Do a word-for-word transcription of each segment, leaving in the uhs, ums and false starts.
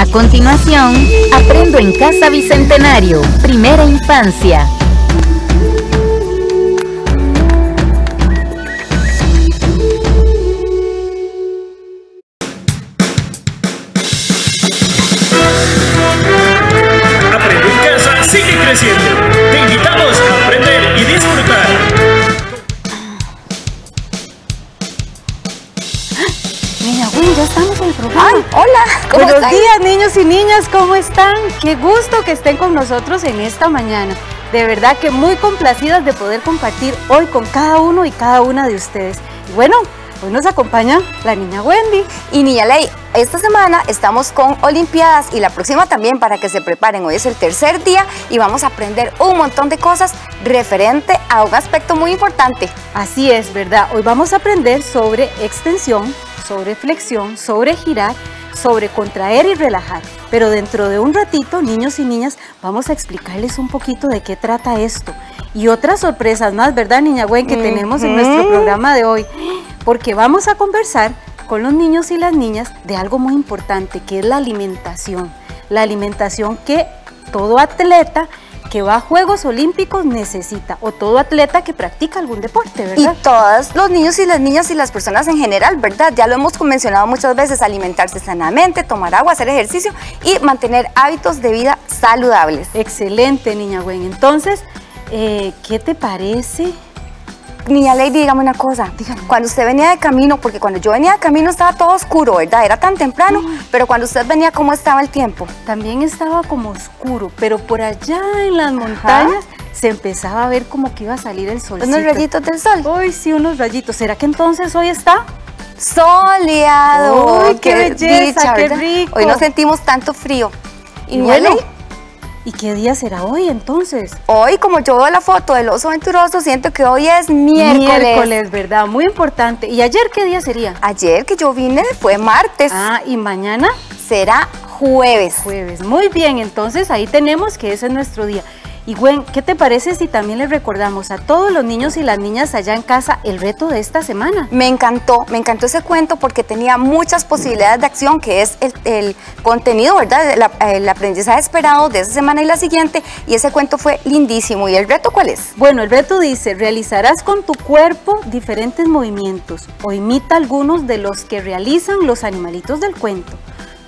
A continuación, Aprendo en Casa Bicentenario, Primera Infancia. Aprendo en Casa sigue creciendo. Te invitamos a aprender y disfrutar. Mira, Gwen, ya estamos en el programa. Ay, hola. Buenos días, niños y niñas, ¿cómo están? Qué gusto que estén con nosotros en esta mañana. De verdad que muy complacidas de poder compartir hoy con cada uno y cada una de ustedes. Y bueno, hoy nos acompaña la niña Wendy. Y niña Ley, esta semana estamos con Olimpiadas y la próxima también, para que se preparen. Hoy es el tercer día y vamos a aprender un montón de cosas referente a un aspecto muy importante. Así es, ¿verdad? Hoy vamos a aprender sobre extensión, sobre flexión, sobre girar, sobre contraer y relajar, pero dentro de un ratito, niños y niñas, vamos a explicarles un poquito de qué trata esto y otras sorpresas más, ¿verdad, niña Gwen, que uh-huh. tenemos en nuestro programa de hoy? Porque vamos a conversar con los niños y las niñas de algo muy importante, que es la alimentación, la alimentación que todo atleta que va a Juegos Olímpicos necesita, o todo atleta que practica algún deporte, ¿verdad? Y todos los niños y las niñas y las personas en general, ¿verdad? Ya lo hemos mencionado muchas veces, alimentarse sanamente, tomar agua, hacer ejercicio y mantener hábitos de vida saludables. Excelente, niña Gwen. Entonces, eh, ¿qué te parece? Niña Lady, dígame una cosa, dígame. Cuando usted venía de camino, porque cuando yo venía de camino estaba todo oscuro, ¿verdad? Era tan temprano, mm. pero cuando usted venía, ¿cómo estaba el tiempo? También estaba como oscuro, pero por allá en las montañas Ajá. se empezaba a ver como que iba a salir el solcito. ¿Unos rayitos del sol? Hoy sí, unos rayitos. ¿Será que entonces hoy está soleado? ¡Uy, qué, qué belleza, dicha, qué rico! Hoy no sentimos tanto frío. Y bueno... Lady, ¿y qué día será hoy entonces? Hoy, como yo veo la foto del oso venturoso, siento que hoy es miércoles. Miércoles, ¿verdad? Muy importante. ¿Y ayer qué día sería? Ayer que yo vine fue martes. Ah, ¿y mañana? Será jueves. Jueves. Muy bien, entonces ahí tenemos que ese es nuestro día. Y Gwen, ¿qué te parece si también les recordamos a todos los niños y las niñas allá en casa el reto de esta semana? Me encantó, me encantó ese cuento porque tenía muchas posibilidades de acción, que es el, el contenido, ¿verdad? El, el aprendizaje esperado de esa semana y la siguiente, y ese cuento fue lindísimo. ¿Y el reto cuál es? Bueno, el reto dice, realizarás con tu cuerpo diferentes movimientos o imita algunos de los que realizan los animalitos del cuento.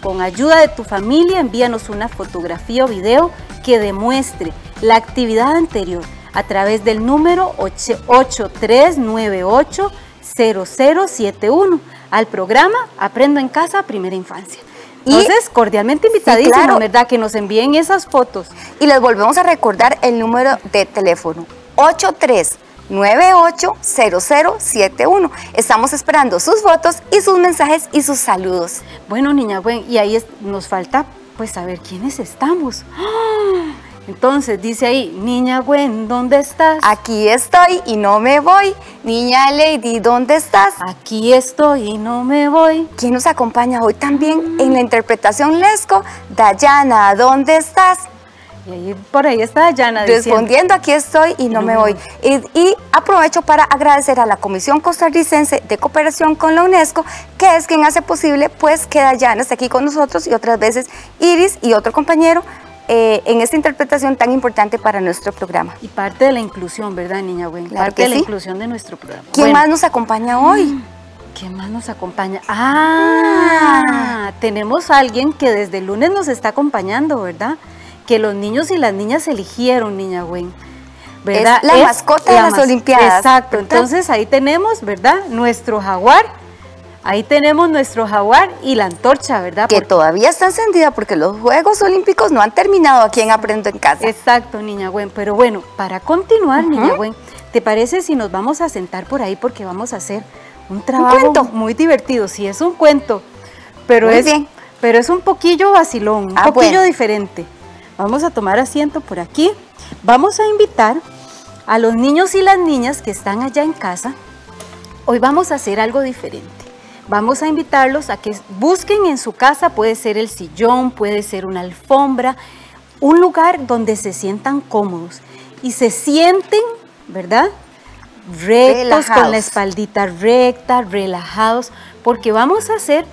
Con ayuda de tu familia, envíanos una fotografía o video que demuestre la actividad anterior a través del número ocho ocho tres nueve ocho cero cero siete uno al programa Aprendo en Casa Primera Infancia. Entonces, y, cordialmente invitadísimos, sí, claro, ¿verdad? Que nos envíen esas fotos. Y les volvemos a recordar el número de teléfono, ocho tres nueve ocho cero cero siete uno. Estamos esperando sus fotos y sus mensajes y sus saludos. Bueno, niña Gwen, y ahí es, nos falta pues saber quiénes estamos. ¡Ah! Entonces dice ahí, niña Gwen, ¿dónde estás? Aquí estoy y no me voy. Niña Lady, ¿dónde estás? Aquí estoy y no me voy. ¿Quién nos acompaña hoy también mm. en la interpretación Lesco? Dayana, ¿dónde estás? Y ahí, por ahí está Dayana respondiendo, aquí estoy y no, no me voy. Y, y aprovecho para agradecer a la Comisión Costarricense de Cooperación con la UNESCO, que es quien hace posible pues que Dayana esté aquí con nosotros y otras veces Iris y otro compañero, Eh, en esta interpretación tan importante para nuestro programa. Y parte de la inclusión, ¿verdad, niña Gwen? Claro, parte de sí. la inclusión de nuestro programa. ¿Quién bueno. más nos acompaña hoy? ¿Quién más nos acompaña? ¡Ah! ah. Tenemos a alguien que desde el lunes nos está acompañando, ¿verdad? Que los niños y las niñas eligieron, niña Gwen, ¿verdad? Es la es mascota de las mas... Olimpiadas. Exacto, ¿verdad? Entonces ahí tenemos, ¿verdad? Nuestro jaguar. Ahí tenemos nuestro jaguar y la antorcha, ¿verdad? Que porque... todavía está encendida porque los Juegos Olímpicos no han terminado aquí en Aprendo en Casa. Exacto, niña Gwen. Pero bueno, para continuar, uh-huh. niña Gwen, ¿te parece si nos vamos a sentar por ahí? Porque vamos a hacer un trabajo ¿Un muy divertido. Sí, es un cuento, pero, muy es, bien. pero es un poquillo vacilón, un ah, poquillo bueno. diferente. Vamos a tomar asiento por aquí. Vamos a invitar a los niños y las niñas que están allá en casa. Hoy vamos a hacer algo diferente. Vamos a invitarlos a que busquen en su casa, puede ser el sillón, puede ser una alfombra, un lugar donde se sientan cómodos y se sienten, ¿verdad? Rectos, relajados, con la espaldita recta, relajados, porque vamos a hacer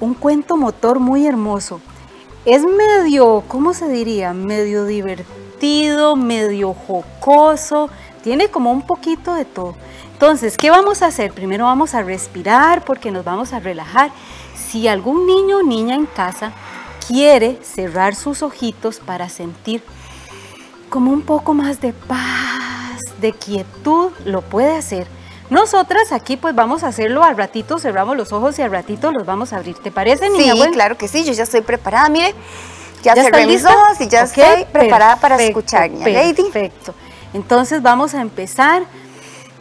un cuento motor muy hermoso. Es medio, ¿cómo se diría? Medio divertido, medio jocoso, tiene como un poquito de todo. Entonces, ¿qué vamos a hacer? Primero vamos a respirar porque nos vamos a relajar. Si algún niño o niña en casa quiere cerrar sus ojitos para sentir como un poco más de paz, de quietud, lo puede hacer. Nosotras aquí pues vamos a hacerlo, al ratito cerramos los ojos y al ratito los vamos a abrir. ¿Te parece, niña? Sí, Gwen? Claro que sí, yo ya estoy preparada, mire, ya, ¿Ya cerré mis ojos y ya okay, estoy preparada perfecto, para escuchar, niña Lady. Perfecto, entonces vamos a empezar,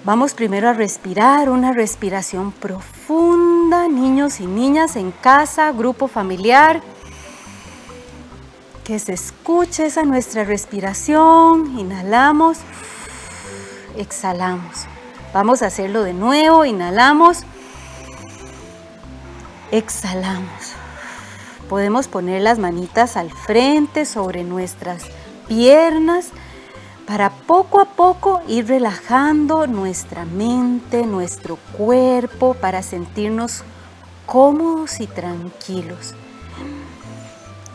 vamos primero a respirar, una respiración profunda, niños y niñas en casa, grupo familiar, que se escuche esa nuestra respiración, inhalamos, exhalamos. Vamos a hacerlo de nuevo, inhalamos, exhalamos. Podemos poner las manitas al frente sobre nuestras piernas para poco a poco ir relajando nuestra mente, nuestro cuerpo, para sentirnos cómodos y tranquilos.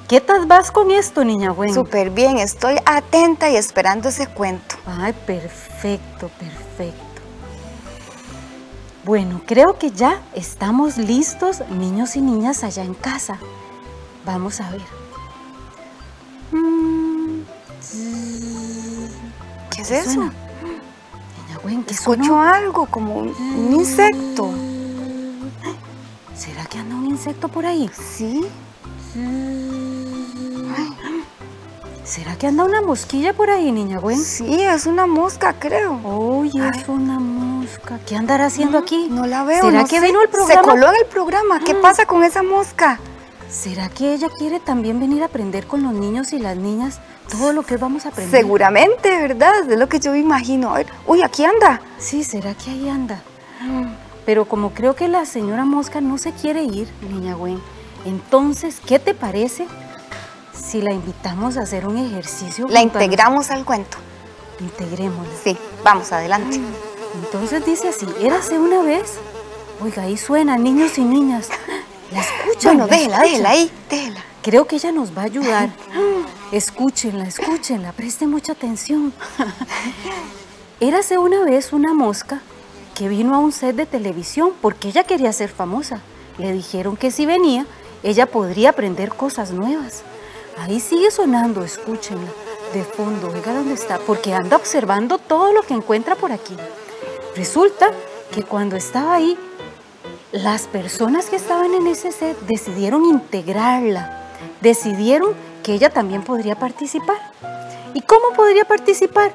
¿Qué tal vas con esto, niña Gwen? Súper bien, estoy atenta y esperando ese cuento. Ay, perfecto, perfecto. Bueno, creo que ya estamos listos, niños y niñas allá en casa. Vamos a ver. ¿Qué es ¿Qué eso? Suena? Niña Gwen, ¿qué Escucho suena? algo, como un, un insecto. ¿Será que anda un insecto por ahí? Sí. Ay. ¿Será que anda una mosquilla por ahí, niña Gwen? Sí, es una mosca, creo. Oye, es una mosca. ¿Qué andará haciendo no, aquí? No la veo. ¿Será no que sé. vino el programa? Se coló en el programa. ¿Qué mm. pasa con esa mosca? ¿Será que ella quiere también venir a aprender con los niños y las niñas todo lo que vamos a aprender? Seguramente, ¿verdad? Es lo que yo imagino. A ver, uy, aquí anda. Sí, ¿será que ahí anda? Mm. Pero como creo que la señora mosca no se quiere ir, niña Gwen, entonces, ¿qué te parece si la invitamos a hacer un ejercicio? La integramos al cuento. Integrémosla. Sí, vamos, adelante. Entonces dice así, érase una vez. Oiga, ahí suena, niños y niñas. La escuchan. Bueno, déjela, déjela ahí, déjela. Creo que ella nos va a ayudar. Escúchenla, escúchenla, presten mucha atención. Érase una vez una mosca que vino a un set de televisión porque ella quería ser famosa. Le dijeron que si venía, ella podría aprender cosas nuevas. Ahí sigue sonando, escúchenla, de fondo, oiga dónde está, porque anda observando todo lo que encuentra por aquí. Resulta que cuando estaba ahí, las personas que estaban en ese set decidieron integrarla, decidieron que ella también podría participar. ¿Y cómo podría participar?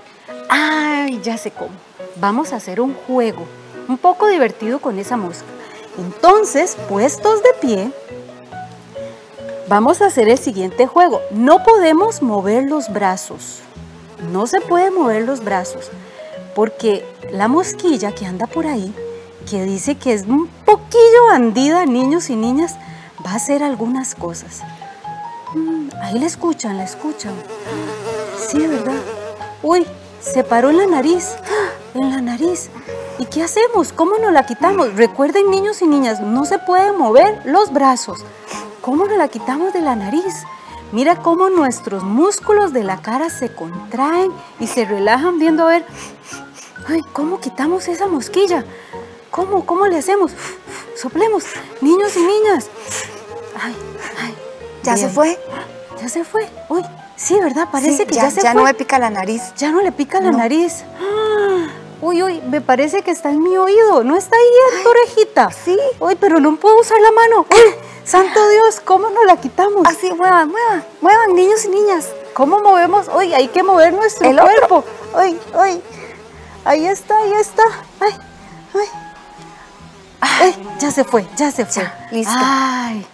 ¡Ay, ya sé cómo! Vamos a hacer un juego, un poco divertido con esa mosca. Entonces, puestos de pie, vamos a hacer el siguiente juego. No podemos mover los brazos. No se puede mover los brazos. Porque la mosquilla que anda por ahí, que dice que es un poquillo bandida, niños y niñas, va a hacer algunas cosas. Mm, ahí la escuchan, la escuchan. Sí, ¿verdad? Uy, se paró en la nariz. En la nariz. ¿Y qué hacemos? ¿Cómo nos la quitamos? Recuerden, niños y niñas, no se pueden mover los brazos. ¿Cómo nos la quitamos de la nariz? Mira cómo nuestros músculos de la cara se contraen y se relajan viendo a ver. Ay, ¿cómo quitamos esa mosquilla? ¿Cómo? ¿Cómo le hacemos? Soplemos, niños y niñas. Ay, ay. ¿Ya bien. se fue? ¿Ya se fue? Uy, sí, ¿verdad? Parece sí, que ya, ya se ya fue. Ya no me pica la nariz. Ya no le pica la no. nariz. ¡Ah! Uy, uy, me parece que está en mi oído. ¿No está ahí en tu orejita? Sí. Uy, pero no puedo usar la mano. Uy. ¡Santo Dios! ¿Cómo nos la quitamos? Así, muevan, muevan, muevan, niños y niñas. ¿Cómo movemos? ¡Uy! Hay que mover nuestro El cuerpo. ¡Uy, uy! Ahí está, ahí está. ¡Ay, ay! ¡Ay! Ya se fue, ya se fue. Ya, listo. ¡Ay!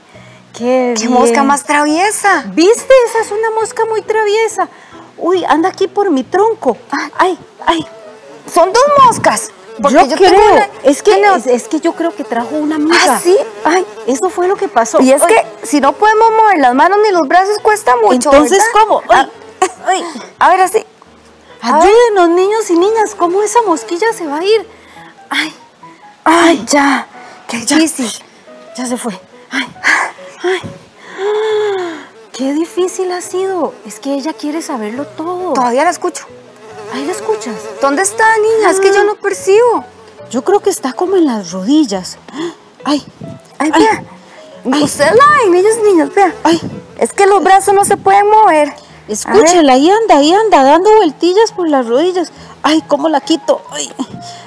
¡Qué, qué bien. Mosca más traviesa! ¿Viste? Esa es una mosca muy traviesa. ¡Uy! Anda aquí por mi tronco. ¡Ay, ay! ¡Son dos moscas! Porque yo yo creo, tengo una, es, que, es, es que yo creo que trajo una amiga. ¿Ah, sí? Ay, eso fue lo que pasó. Y es Oy. que si no podemos mover las manos ni los brazos, cuesta mucho. Entonces, ¿verdad? ¿Cómo? Ay. Ay. A ver, así. Ayúdenos, niños y niñas, ¿cómo esa mosquilla se va a ir? Ay, ay, ya. Qué difícil. Ya se fue. Ay, ay, qué difícil ha sido. Es que ella quiere saberlo todo. Todavía la escucho. Ahí la escuchas. ¿Dónde está, niña? Ah. Es que yo no percibo. Yo creo que está como en las rodillas. Ay, ay, ay, vea. Ay. Usted la ven, ellos niños, vea. Ay. Es que los brazos no se pueden mover. Escúchela, ahí anda, ahí anda, dando vueltillas por las rodillas. Ay, ¿cómo la quito? Ay,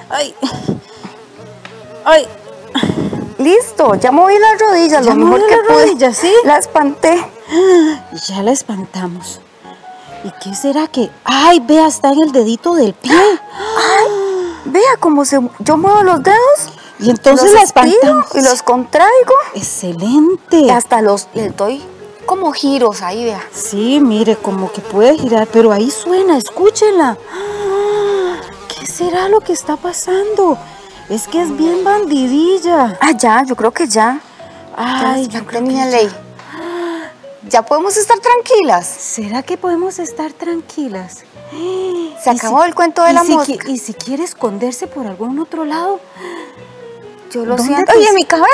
ay, ay. Listo, ya moví las rodillas, ya lo mejor que las pude. Rodillas, ¿sí? La espanté. Y ya la espantamos. ¿Y qué será que...? Ay, vea, está en el dedito del pie. Ay, vea cómo se... yo muevo los dedos. Y entonces la espantamos. Y los contraigo. Excelente. Y hasta los... le doy... como giros ahí, vea. Sí, mire, como que puede girar, pero ahí suena, escúchela. ¿Qué será lo que está pasando? Es que es bien bandidilla. Ah, ya, yo creo que ya. Ay, ya, yo creo que ya. Ley. ¿Ya podemos estar tranquilas? ¿Será que podemos estar tranquilas? Se acabó si, el cuento de la si mosca. ¿Y si quiere esconderse por algún otro lado? Yo lo siento. ¡Oye, mi cabello!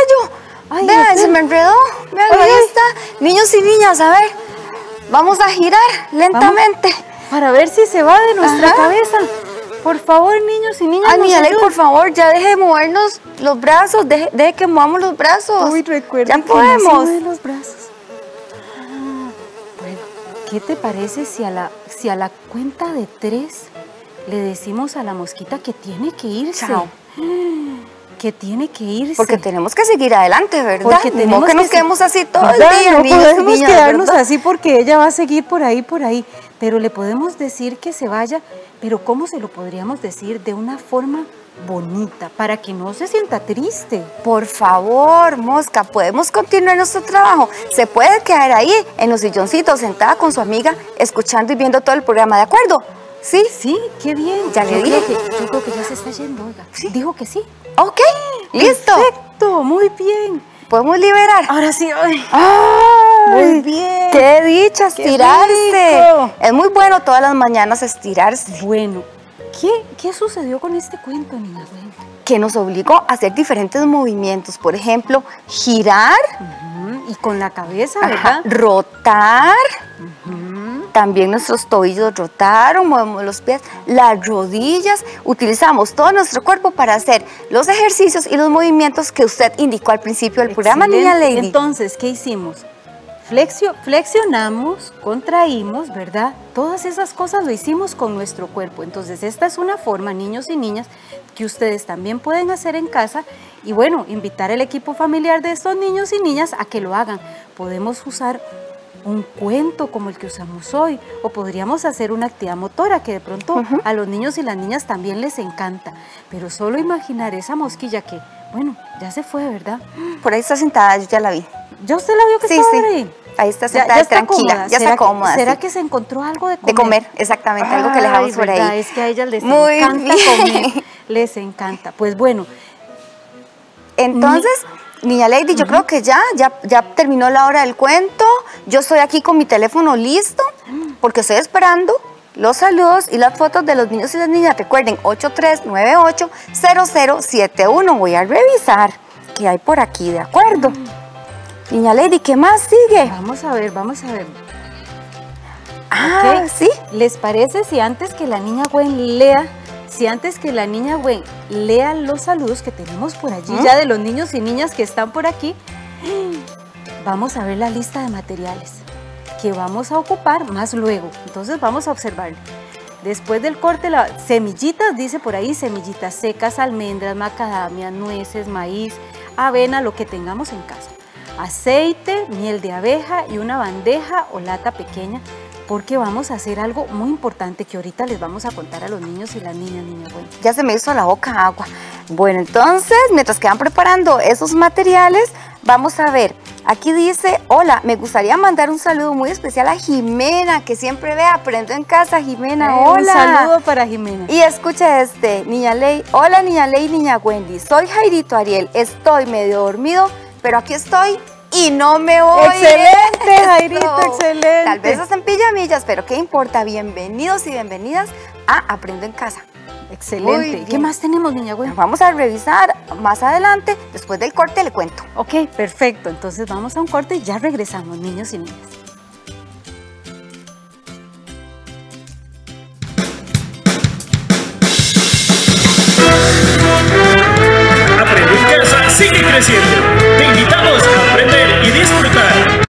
Ay, vean, este... se me enredó. Vean, ay, ahí ay. Está. Niños y niñas, a ver, vamos a girar lentamente. Vamos, para ver si se va de nuestra ajá. cabeza. Por favor, niños y niñas. Ay, mi Ley, por favor, ya deje de movernos los brazos. Deje, deje que movamos los brazos. Uy, recuerden ya que podemos. No se mueven los brazos. Ah, bueno, ¿qué te parece si a, la, si a la cuenta de tres le decimos a la mosquita que tiene que irse? Chao. Que tiene que irse. Porque tenemos que seguir adelante, ¿verdad? Porque tenemos no que nos que quedemos se... así todo ¿verdad? El día. No niños, podemos niñas, quedarnos ¿verdad? Así porque ella va a seguir por ahí, por ahí. Pero le podemos decir que se vaya, pero ¿cómo se lo podríamos decir? De una forma bonita, para que no se sienta triste. Por favor, mosca, podemos continuar nuestro trabajo. Se puede quedar ahí, en los silloncitos, sentada con su amiga, escuchando y viendo todo el programa, ¿de acuerdo? ¿Sí? Sí, qué bien. Ya le dije. Yo creo que ya se está yendo, oiga. ¿Sí? Dijo que sí. Ok, listo. Perfecto, muy bien. Podemos liberar. Ahora sí. Ay. Ay, muy bien. Qué dicha estirarse. Qué es muy bueno todas las mañanas estirarse. Bueno, ¿qué, qué sucedió con este cuento, niña? Que nos obligó a hacer diferentes movimientos. Por ejemplo, girar. Uh-huh. Y con la cabeza, ajá. ¿verdad? Rotar. Uh-huh. También nuestros tobillos rotaron, movemos los pies, las rodillas, utilizamos todo nuestro cuerpo para hacer los ejercicios y los movimientos que usted indicó al principio del programa, niña Lady. Entonces, ¿qué hicimos? Flexio, flexionamos, contraímos, ¿verdad? Todas esas cosas lo hicimos con nuestro cuerpo. Entonces, esta es una forma, niños y niñas, que ustedes también pueden hacer en casa. Y bueno, invitar al equipo familiar de estos niños y niñas a que lo hagan. Podemos usar un cuento como el que usamos hoy, o podríamos hacer una actividad motora que de pronto uh-huh. a los niños y las niñas también les encanta, pero solo imaginar esa mosquilla que, bueno, ya se fue, ¿verdad? Por ahí está sentada, yo ya la vi. ¿Ya usted la vio que sí, estaba sí. ahí? Ahí está sentada, ya, ya está tranquila, cómoda. ya está cómoda. ¿Será sí. que se encontró algo de comer? De comer, exactamente, ah, algo que le dejamos por ahí. Es que a ellas les muy encanta bien. comer, les encanta. Pues bueno. Entonces... Mi... Niña Lady, uh-huh. yo creo que ya, ya, ya terminó la hora del cuento. Yo estoy aquí con mi teléfono listo, porque estoy esperando los saludos y las fotos de los niños y las niñas. Recuerden, ocho tres nueve ocho cero cero siete uno. Voy a revisar qué hay por aquí, ¿de acuerdo? Uh-huh. Niña Lady, ¿qué más sigue? Vamos a ver, vamos a ver. Ah, okay. ¿Sí? ¿Les parece si antes que la niña Gwen lea... Si antes que la niña Gwen lea los saludos que tenemos por allí, ¿Mm? ya de los niños y niñas que están por aquí, vamos a ver la lista de materiales que vamos a ocupar más luego. Entonces vamos a observarlo. Después del corte, la semillitas, dice por ahí, semillitas secas, almendras, macadamia, nueces, maíz, avena, lo que tengamos en casa. Aceite, miel de abeja y una bandeja o lata pequeña. Porque vamos a hacer algo muy importante que ahorita les vamos a contar a los niños y las niñas, niña Gwen. Ya se me hizo la boca agua. Bueno, entonces, mientras que van preparando esos materiales, vamos a ver. Aquí dice, hola, me gustaría mandar un saludo muy especial a Jimena, que siempre ve Aprendo en Casa. Jimena, hola. Un saludo para Jimena. Y escucha este, niña Ley. Hola, niña Ley, niña Wendy. Soy Jairito Ariel, estoy medio dormido, pero aquí estoy. Y no me voy. Excelente, Jairito, excelente. Tal vez hacen pillamillas, pero qué importa. Bienvenidos y bienvenidas a Aprendo en Casa. Excelente. Uy, ¿qué más tenemos, niña Gwen? Vamos a revisar más adelante, después del corte le cuento. Ok, perfecto. Entonces vamos a un corte y ya regresamos, niños y niñas. Aprendo en Casa sigue creciendo. Te invitamos a aprender y disfrutar.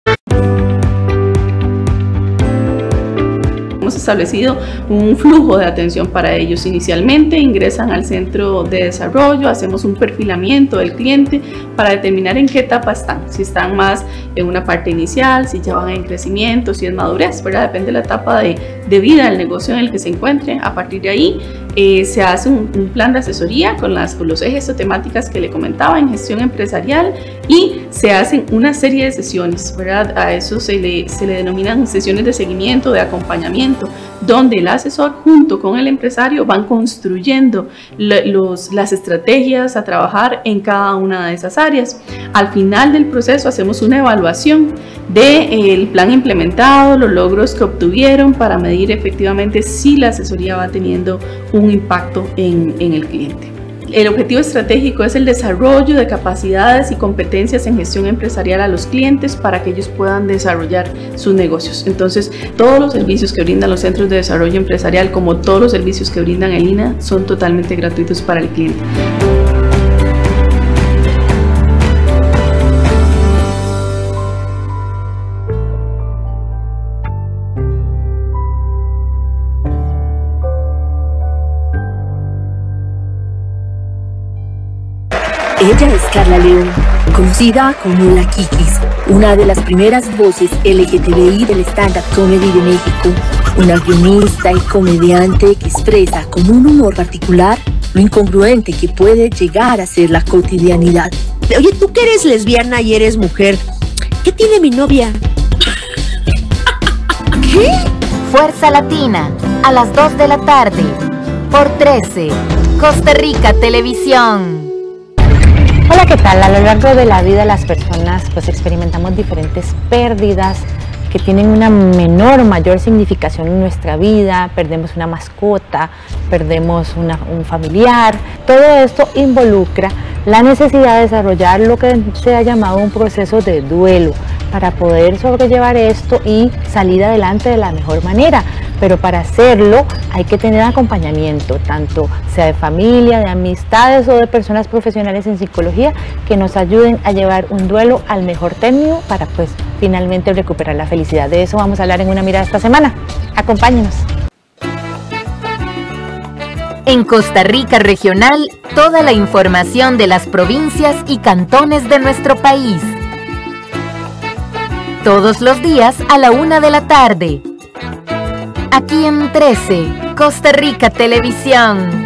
Establecido un flujo de atención para ellos. Inicialmente ingresan al centro de desarrollo, hacemos un perfilamiento del cliente para determinar en qué etapa están, si están más en una parte inicial, si ya van en crecimiento, si es madurez, ¿verdad? Depende de la etapa de, de vida del negocio en el que se encuentre. A partir de ahí eh, se hace un, un plan de asesoría con, las, con los ejes o temáticas que le comentaba en gestión empresarial y se hacen una serie de sesiones, ¿verdad? A eso se le, se le denominan sesiones de seguimiento, de acompañamiento, donde el asesor junto con el empresario van construyendo los, las estrategias a trabajar en cada una de esas áreas. Al final del proceso hacemos una evaluación del plan implementado, los logros que obtuvieron para medir efectivamente si la asesoría va teniendo un impacto en, en el cliente. El objetivo estratégico es el desarrollo de capacidades y competencias en gestión empresarial a los clientes para que ellos puedan desarrollar sus negocios. Entonces, todos los servicios que brindan los centros de desarrollo empresarial, como todos los servicios que brindan el I N A, son totalmente gratuitos para el cliente. Ella es Carla León, conocida como La Kikis, una de las primeras voces L G T B I del stand-up comedy de México, una guionista y comediante que expresa con un humor particular lo incongruente que puede llegar a ser la cotidianidad. Oye, tú que eres lesbiana y eres mujer, ¿qué tiene mi novia? ¿Qué? Fuerza Latina, a las dos de la tarde, por trece, Costa Rica Televisión. Hola, ¿qué tal? A lo largo de la vida las personas pues experimentamos diferentes pérdidas que tienen una menor o mayor significación en nuestra vida. Perdemos una mascota, perdemos una, un familiar. Todo esto involucra la necesidad de desarrollar lo que se ha llamado un proceso de duelo para poder sobrellevar esto y salir adelante de la mejor manera. Pero para hacerlo hay que tener acompañamiento, tanto sea de familia, de amistades o de personas profesionales en psicología que nos ayuden a llevar un duelo al mejor término para pues finalmente recuperar la felicidad. De eso vamos a hablar en Una Mirada esta semana. Acompáñenos. En Costa Rica Regional, toda la información de las provincias y cantones de nuestro país. Todos los días a la una de la tarde. Aquí en trece, Costa Rica Televisión.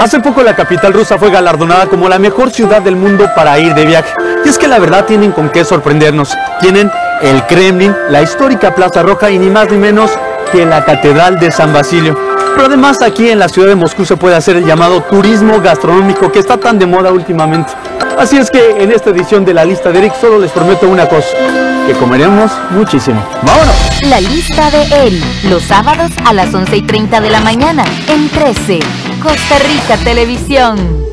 Hace poco la capital rusa fue galardonada como la mejor ciudad del mundo para ir de viaje. Y es que la verdad tienen con qué sorprendernos. Tienen el Kremlin, la histórica Plaza Roja y ni más ni menos que la Catedral de San Basilio. Pero además aquí en la ciudad de Moscú se puede hacer el llamado turismo gastronómico que está tan de moda últimamente. Así es que en esta edición de La Lista de Eric solo les prometo una cosa, que comeremos muchísimo. ¡Vámonos! La Lista de Eric, los sábados a las once y treinta de la mañana en trece, Costa Rica Televisión.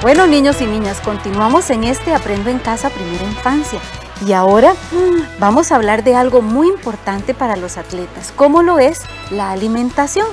Bueno, niños y niñas, continuamos en este Aprendo en Casa Primera Infancia. Y ahora vamos a hablar de algo muy importante para los atletas, como lo es la alimentación.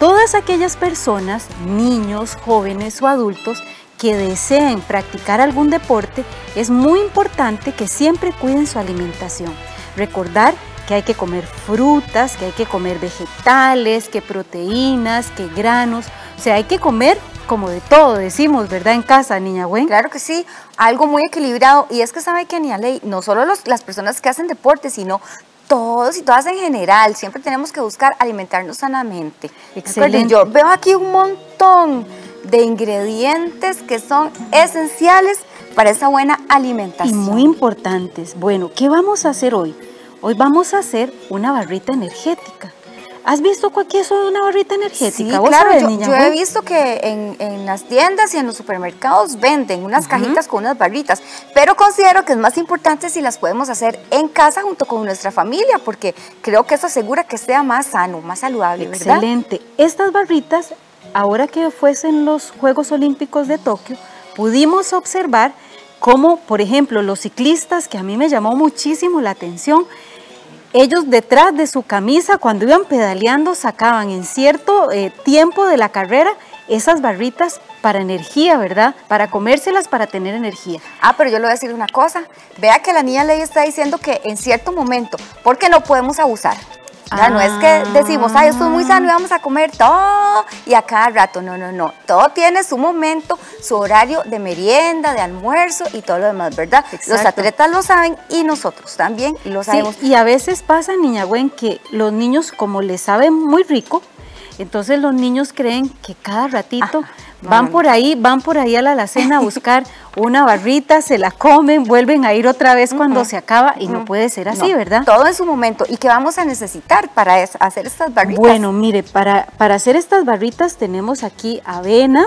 Todas aquellas personas, niños, jóvenes o adultos, que deseen practicar algún deporte, es muy importante que siempre cuiden su alimentación. Recordar que hay que comer frutas, que hay que comer vegetales, que proteínas, que granos, o sea, hay que comer como de todo, decimos, ¿verdad? En casa, niña Gwen. Claro que sí, algo muy equilibrado. Y es que sabe que, niña Ley, no solo los, las personas que hacen deporte, sino todos y todas en general. Siempre tenemos que buscar alimentarnos sanamente. Excelente. Yo veo aquí un montón de ingredientes que son esenciales para esa buena alimentación. Y muy importantes. Bueno, ¿qué vamos a hacer hoy? Hoy vamos a hacer una barrita energética. ¿Has visto que eso es una barrita energética? Sí, claro, yo, yo he visto que en, en las tiendas y en los supermercados venden unas uh-huh. cajitas con unas barritas, pero considero que es más importante si las podemos hacer en casa junto con nuestra familia, porque creo que eso asegura que sea más sano, más saludable, ¿verdad? Excelente. Estas barritas, ahora que fuesen los Juegos Olímpicos de Tokio, pudimos observar cómo, por ejemplo, los ciclistas, que a mí me llamó muchísimo la atención, ellos detrás de su camisa, cuando iban pedaleando, sacaban en cierto eh, tiempo de la carrera esas barritas para energía, ¿verdad? Para comérselas, para tener energía. Ah, pero yo le voy a decir una cosa. Vea que la niña Ley está diciendo que en cierto momento, porque no podemos abusar. Ah. No es que decimos, ay, esto es muy sano y vamos a comer todo y a cada rato. No, no, no. Todo tiene su momento, su horario de merienda, de almuerzo y todo lo demás, ¿verdad? Exacto. Los atletas lo saben y nosotros también lo sabemos. Sí, y a veces pasa, niña Gwen, que los niños, como les saben muy rico, entonces los niños creen que cada ratito Ajá, van no, por ahí, van por ahí a la alacena a buscar una barrita, se la comen, vuelven a ir otra vez cuando uh-huh. se acaba y uh-huh. no puede ser así, no, ¿verdad? Todo en su momento. ¿Y qué vamos a necesitar para hacer estas barritas? Bueno, mire, para, para hacer estas barritas tenemos aquí avena,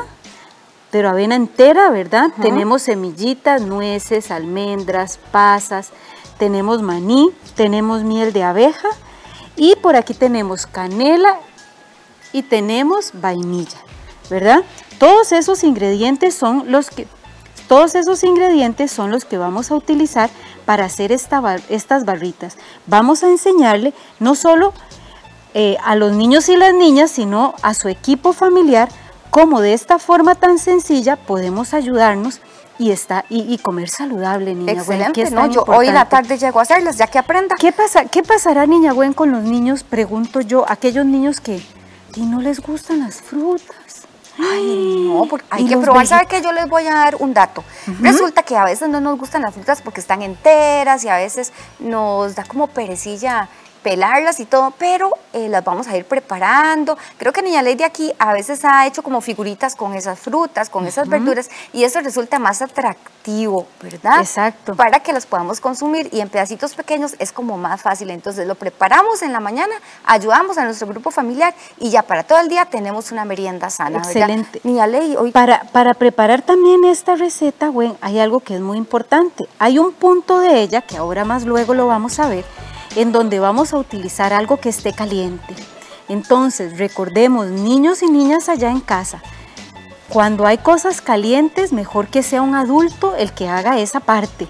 pero avena entera, ¿verdad? Uh-huh. Tenemos semillitas, nueces, almendras, pasas, tenemos maní, tenemos miel de abeja y por aquí tenemos canela, y tenemos vainilla, ¿verdad? Todos esos ingredientes son los que, todos esos ingredientes son los que vamos a utilizar para hacer esta, estas barritas. Vamos a enseñarle no solo eh, a los niños y las niñas, sino a su equipo familiar, cómo de esta forma tan sencilla podemos ayudarnos y está y, y comer saludable, niña Excelente, Gwen, que es tan no, yo importante. Hoy en la tarde llego a hacerlas, ya que aprenda. ¿Qué pasa, qué pasará, niña Gwen, con los niños? Pregunto yo, aquellos niños que... y no les gustan las frutas. Ay, no, porque hay que probar. ¿Sabe qué? Yo les voy a dar un dato. Uh-huh. Resulta que a veces no nos gustan las frutas porque están enteras y a veces nos da como perecilla pelarlas y todo, pero eh, las vamos a ir preparando. Creo que niña Lady aquí a veces ha hecho como figuritas con esas frutas, con esas uh-huh. verduras, y eso resulta más atractivo, ¿verdad? Exacto. Para que las podamos consumir y en pedacitos pequeños es como más fácil. Entonces lo preparamos en la mañana, ayudamos a nuestro grupo familiar y ya para todo el día tenemos una merienda sana, Excelente. ¿Verdad? Niña Lady, hoy... Para, para preparar también esta receta, bueno, hay algo que es muy importante. Hay un punto de ella, que ahora más luego lo vamos a ver, en donde vamos a utilizar algo que esté caliente. Entonces, recordemos, niños y niñas allá en casa, cuando hay cosas calientes, mejor que sea un adulto el que haga esa parte.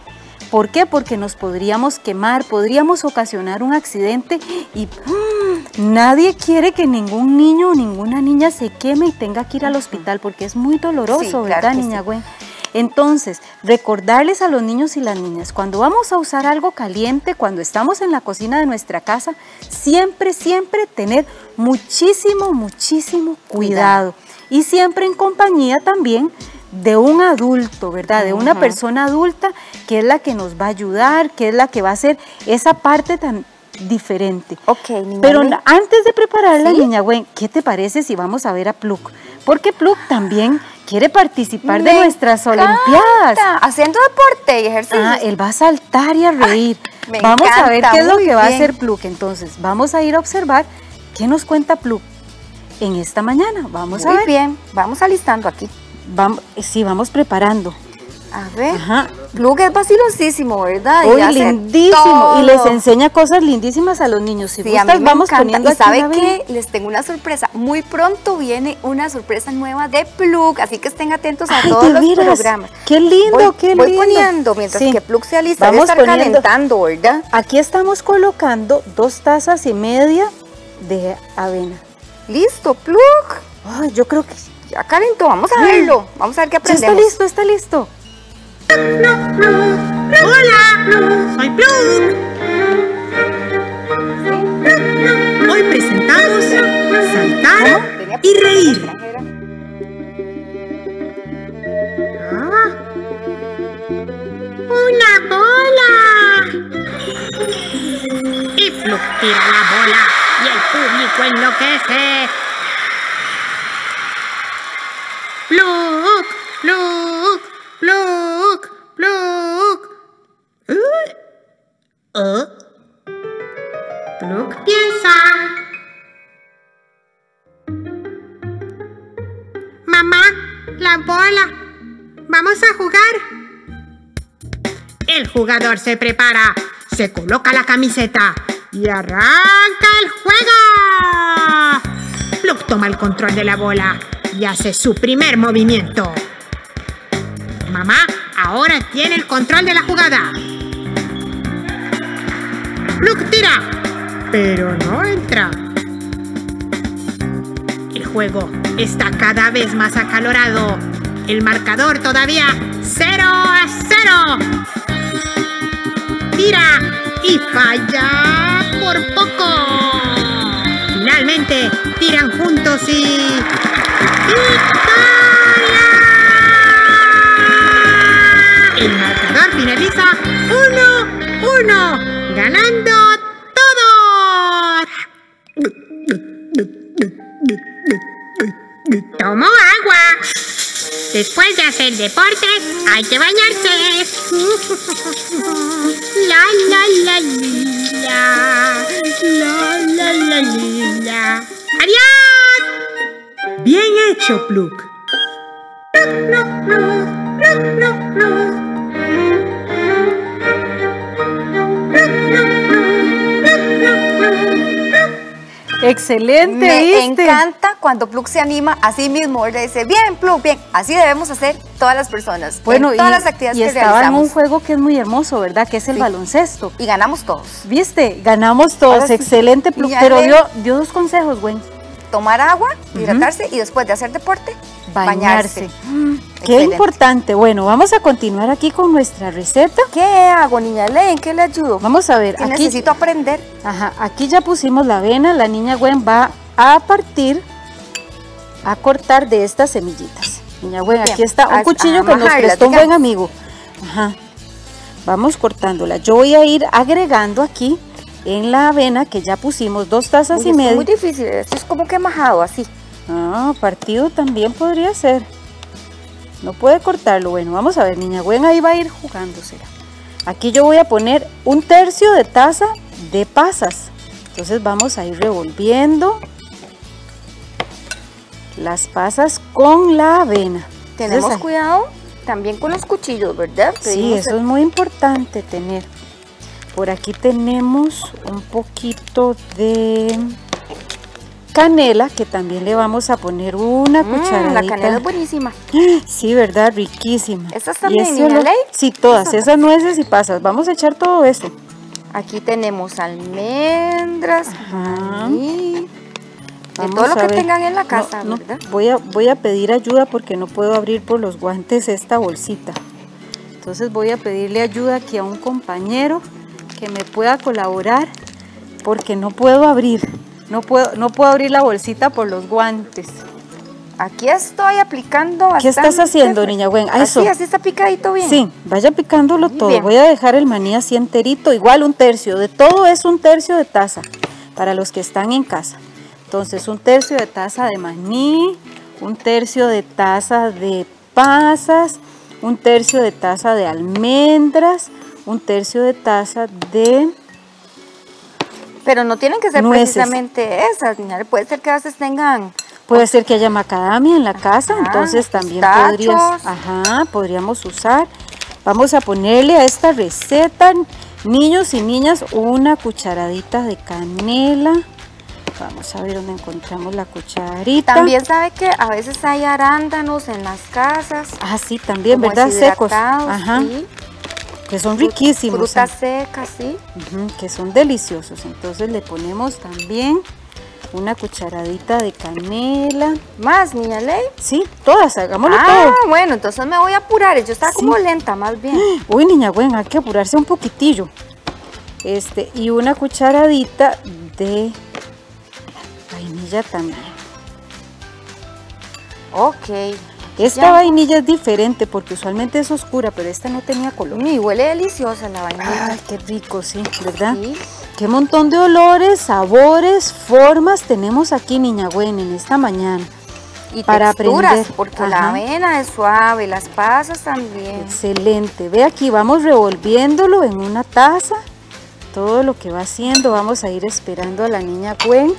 ¿Por qué? Porque nos podríamos quemar, podríamos ocasionar un accidente y mmm, nadie quiere que ningún niño o ninguna niña se queme y tenga que ir al hospital porque es muy doloroso, sí, ¿verdad, claro niña sí. Gwen? Entonces, recordarles a los niños y las niñas, cuando vamos a usar algo caliente, cuando estamos en la cocina de nuestra casa, siempre, siempre tener muchísimo, muchísimo cuidado. Y siempre en compañía también de un adulto, ¿verdad? De una persona adulta que es la que nos va a ayudar, que es la que va a hacer esa parte tan diferente. Ok, niña Pero Gwen. Antes de prepararla, ¿Sí? niña Gwen, ¿qué te parece si vamos a ver a Pluk? Porque Pluk también... quiere participar Me de nuestras encanta. Olimpiadas. Haciendo deporte y ejercicio. Ah, él va a saltar y a reír. Ah, vamos encanta, a ver qué es lo que bien. Va a hacer Pluk. Entonces, vamos a ir a observar qué nos cuenta Pluk en esta mañana. Vamos muy a ver. Muy bien, vamos alistando aquí. Vamos, sí, vamos preparando. A ver, Ajá. Pluk es vacilosísimo, ¿verdad? Uy, y lindísimo, todo. Y les enseña cosas lindísimas a los niños. Si sí, gustas, a mí me vamos encanta. Poniendo y aquí sabe que les tengo una sorpresa, muy pronto viene una sorpresa nueva de Pluk, así que estén atentos a Ay, todos los miras. Programas. Qué lindo, voy, qué voy lindo. Voy poniendo, mientras sí. que Pluk se alista, vamos estar poniendo. Calentando, ¿verdad? Aquí estamos colocando dos tazas y media de avena. Listo, Pluk. Ay, yo creo que ya calentó, vamos a verlo, vamos a ver qué aprendemos. Ya está listo, está listo. Pluk, Pluk, Pluk. Hola, Pluk. Soy Pluk. Pluk, Pluk. Hoy presentamos saltar y reír. Ah. Una bola. Y Pluk tira la bola y el público enloquece. Pluk, Pluk, Pluk. Pluk. ¿Eh? ¿Eh? Pluk piensa. La bola. Vamos a jugar. El jugador se prepara, se coloca la camiseta y arranca el juego. Pluk toma el control de la bola y hace su primer movimiento. Mamá ahora tiene el control de la jugada. Pluk tira, pero no entra. El juego está cada vez más acalorado. El marcador todavía cero a cero. Tira y falla por poco. Finalmente tiran juntos y... ¡victoria! El marcador finaliza uno uno, ganando todos. Tomó agua. Después de hacer deporte, hay que bañarse. La, la, la, la. La, la, la, la. ¡Adiós! Bien hecho, Pluk. No, no, no, no, no, no. Excelente. Me este. encanta cuando Pluk se anima a sí mismo. Le dice, bien, Pluk, bien. Así debemos hacer todas las personas. Bueno, en todas y, las actividades y que realizamos. Y estaba en un juego que es muy hermoso, ¿verdad? Que es el sí. baloncesto. Y ganamos todos. ¿Viste? Ganamos todos. Sí. Excelente, Pluk. Pero dio, dio dos consejos, Gwen. Tomar agua, hidratarse uh-huh. y después de hacer deporte, bañarse. bañarse. Mm, qué importante. Bueno, vamos a continuar aquí con nuestra receta. ¿Qué hago, niña Ley? ¿En qué le ayudo? Vamos a ver. Aquí necesito aprender. Ajá, aquí ya pusimos la avena. La niña Gwen va a partir, a cortar de estas semillitas. Niña Gwen, bien. Aquí está un a, cuchillo a que nos prestó un buen amigo. Ajá. Vamos cortándola. Yo voy a ir agregando aquí en la avena que ya pusimos dos tazas Uy, y media. Es muy difícil, esto es como que majado así. Ah, partido también podría ser. No puede cortarlo. Bueno, vamos a ver, niña Gwen ahí va a ir jugándosela. Aquí yo voy a poner un tercio de taza de pasas. Entonces vamos a ir revolviendo las pasas con la avena. Tenemos Entonces, cuidado también con los cuchillos, ¿verdad? Sí, eso el... es muy importante tener. Por aquí tenemos un poquito de canela, que también le vamos a poner una mm, cucharadita. La canela es buenísima. Sí, ¿verdad? Riquísima. ¿Estas también, niña Ley? Sí, todas. Esas nueces y pasas. Vamos a echar todo esto. Aquí tenemos almendras. Ajá. Y todo lo que tengan en la casa, no, no, ¿verdad? Voy a, voy a pedir ayuda porque no puedo abrir por los guantes esta bolsita. Entonces voy a pedirle ayuda aquí a un compañero que me pueda colaborar porque no puedo abrir, no puedo, no puedo abrir la bolsita por los guantes. Aquí estoy aplicando bastante. ¿Qué estás haciendo, niña Gwen? Eso. Así, así está picadito bien. Sí, vaya picándolo todo. Bien. Voy a dejar el maní así enterito, igual un tercio. De todo es un tercio de taza para los que están en casa. Entonces un tercio de taza de maní, un tercio de taza de pasas, un tercio de taza de almendras, un tercio de taza de... Pero no tienen que ser nueces. Precisamente esas, niña. Puede ser que a veces tengan... Puede ser que haya macadamia en la casa, ajá, entonces también podrías, ajá, podríamos usar. Vamos a ponerle a esta receta, niños y niñas, una cucharadita de canela. Vamos a ver dónde encontramos la cucharita. También sabe que a veces hay arándanos en las casas. Ah, sí, también, ¿verdad? Secos. Ajá. Sí. Que son riquísimos. Frutas secas, sí. Uh-huh, que son deliciosos. Entonces le ponemos también una cucharadita de canela. ¿Más, niña Ley? Sí, todas, hagámoslo ah, todo. Ah, bueno, entonces me voy a apurar. Yo estaba sí. como lenta, más bien. Uy, niña Gwen, hay que apurarse un poquitillo. Este, y una cucharadita de vainilla también. Ok. Esta ya. vainilla es diferente porque usualmente es oscura, pero esta no tenía color. Y huele deliciosa la vainilla. Ay, qué rico, sí, ¿verdad? Sí. Qué montón de olores, sabores, formas tenemos aquí, niña Gwen, en esta mañana. Y para texturas, aprender. Porque ajá. la avena es suave, las pasas también. Excelente. Ve aquí, vamos revolviéndolo en una taza. Todo lo que va haciendo, vamos a ir esperando a la niña Gwen.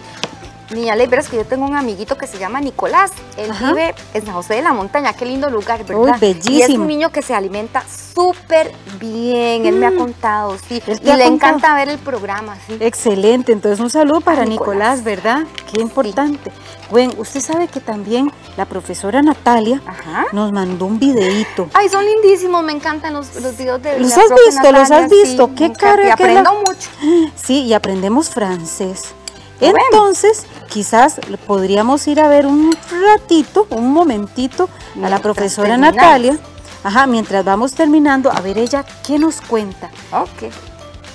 Niña Ley, verás que yo tengo un amiguito que se llama Nicolás. Él Ajá. vive en San José de la Montaña. Qué lindo lugar, ¿verdad? Uy, bellísimo. Y es un niño que se alimenta súper bien. Mm. Él me ha contado, sí. Y le contado? encanta ver el programa, sí. Excelente. Entonces, un saludo para Nicolás, Nicolás, ¿verdad? Qué importante. Sí. Bueno, usted sabe que también la profesora Natalia Ajá. nos mandó un videíto. Ay, son lindísimos. Me encantan los, los videos de ¿Los la has visto? Natalia, ¿Los has visto? Sí, qué cara. Que aprendo la... mucho. Sí, y aprendemos francés. Entonces, quizás podríamos ir a ver un ratito, un momentito mientras a la profesora terminamos. Natalia. Ajá, mientras vamos terminando, a ver ella qué nos cuenta. Ok,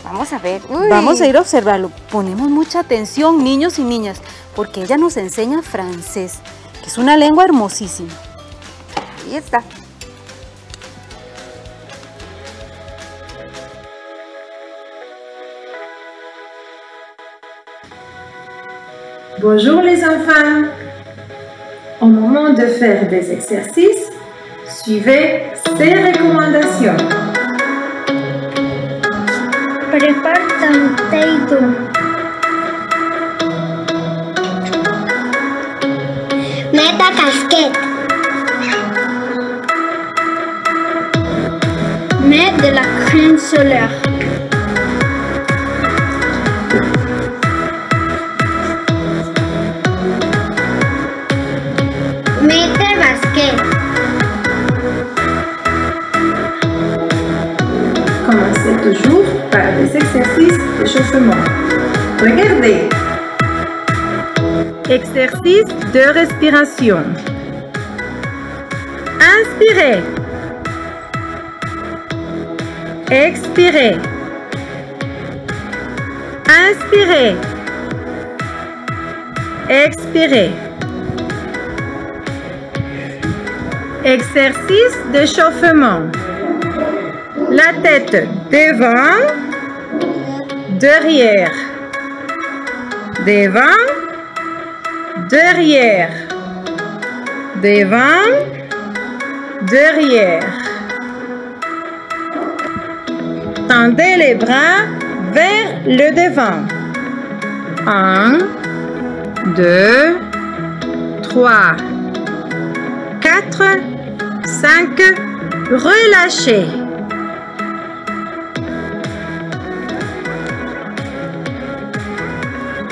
vamos a ver. Uy. Vamos a ir a observarlo. Ponemos mucha atención, niños y niñas, porque ella nos enseña francés, que es una lengua hermosísima. Ahí está. Bonjour les enfants. Au moment de faire des exercices, suivez ces recommandations. Prépare ton teito. Mets ta casquette. Mets de la crème solaire. Commencez toujours par des exercices d'échauffement. Regardez. Exercice de respiration. Inspirez. Expirez. Inspirez. Expirez. Exercice d'échauffement. La tête devant, derrière, devant, derrière, devant, derrière. Tendez les bras vers le devant. Un, deux, trois, quatre, cinq, relâchez.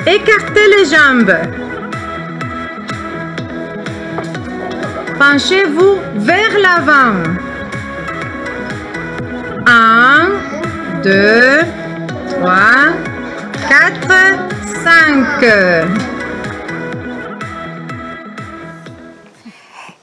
Écartez les jambes. Penchez-vous vers l'avant. Un, deux, trois, quatre, cinq.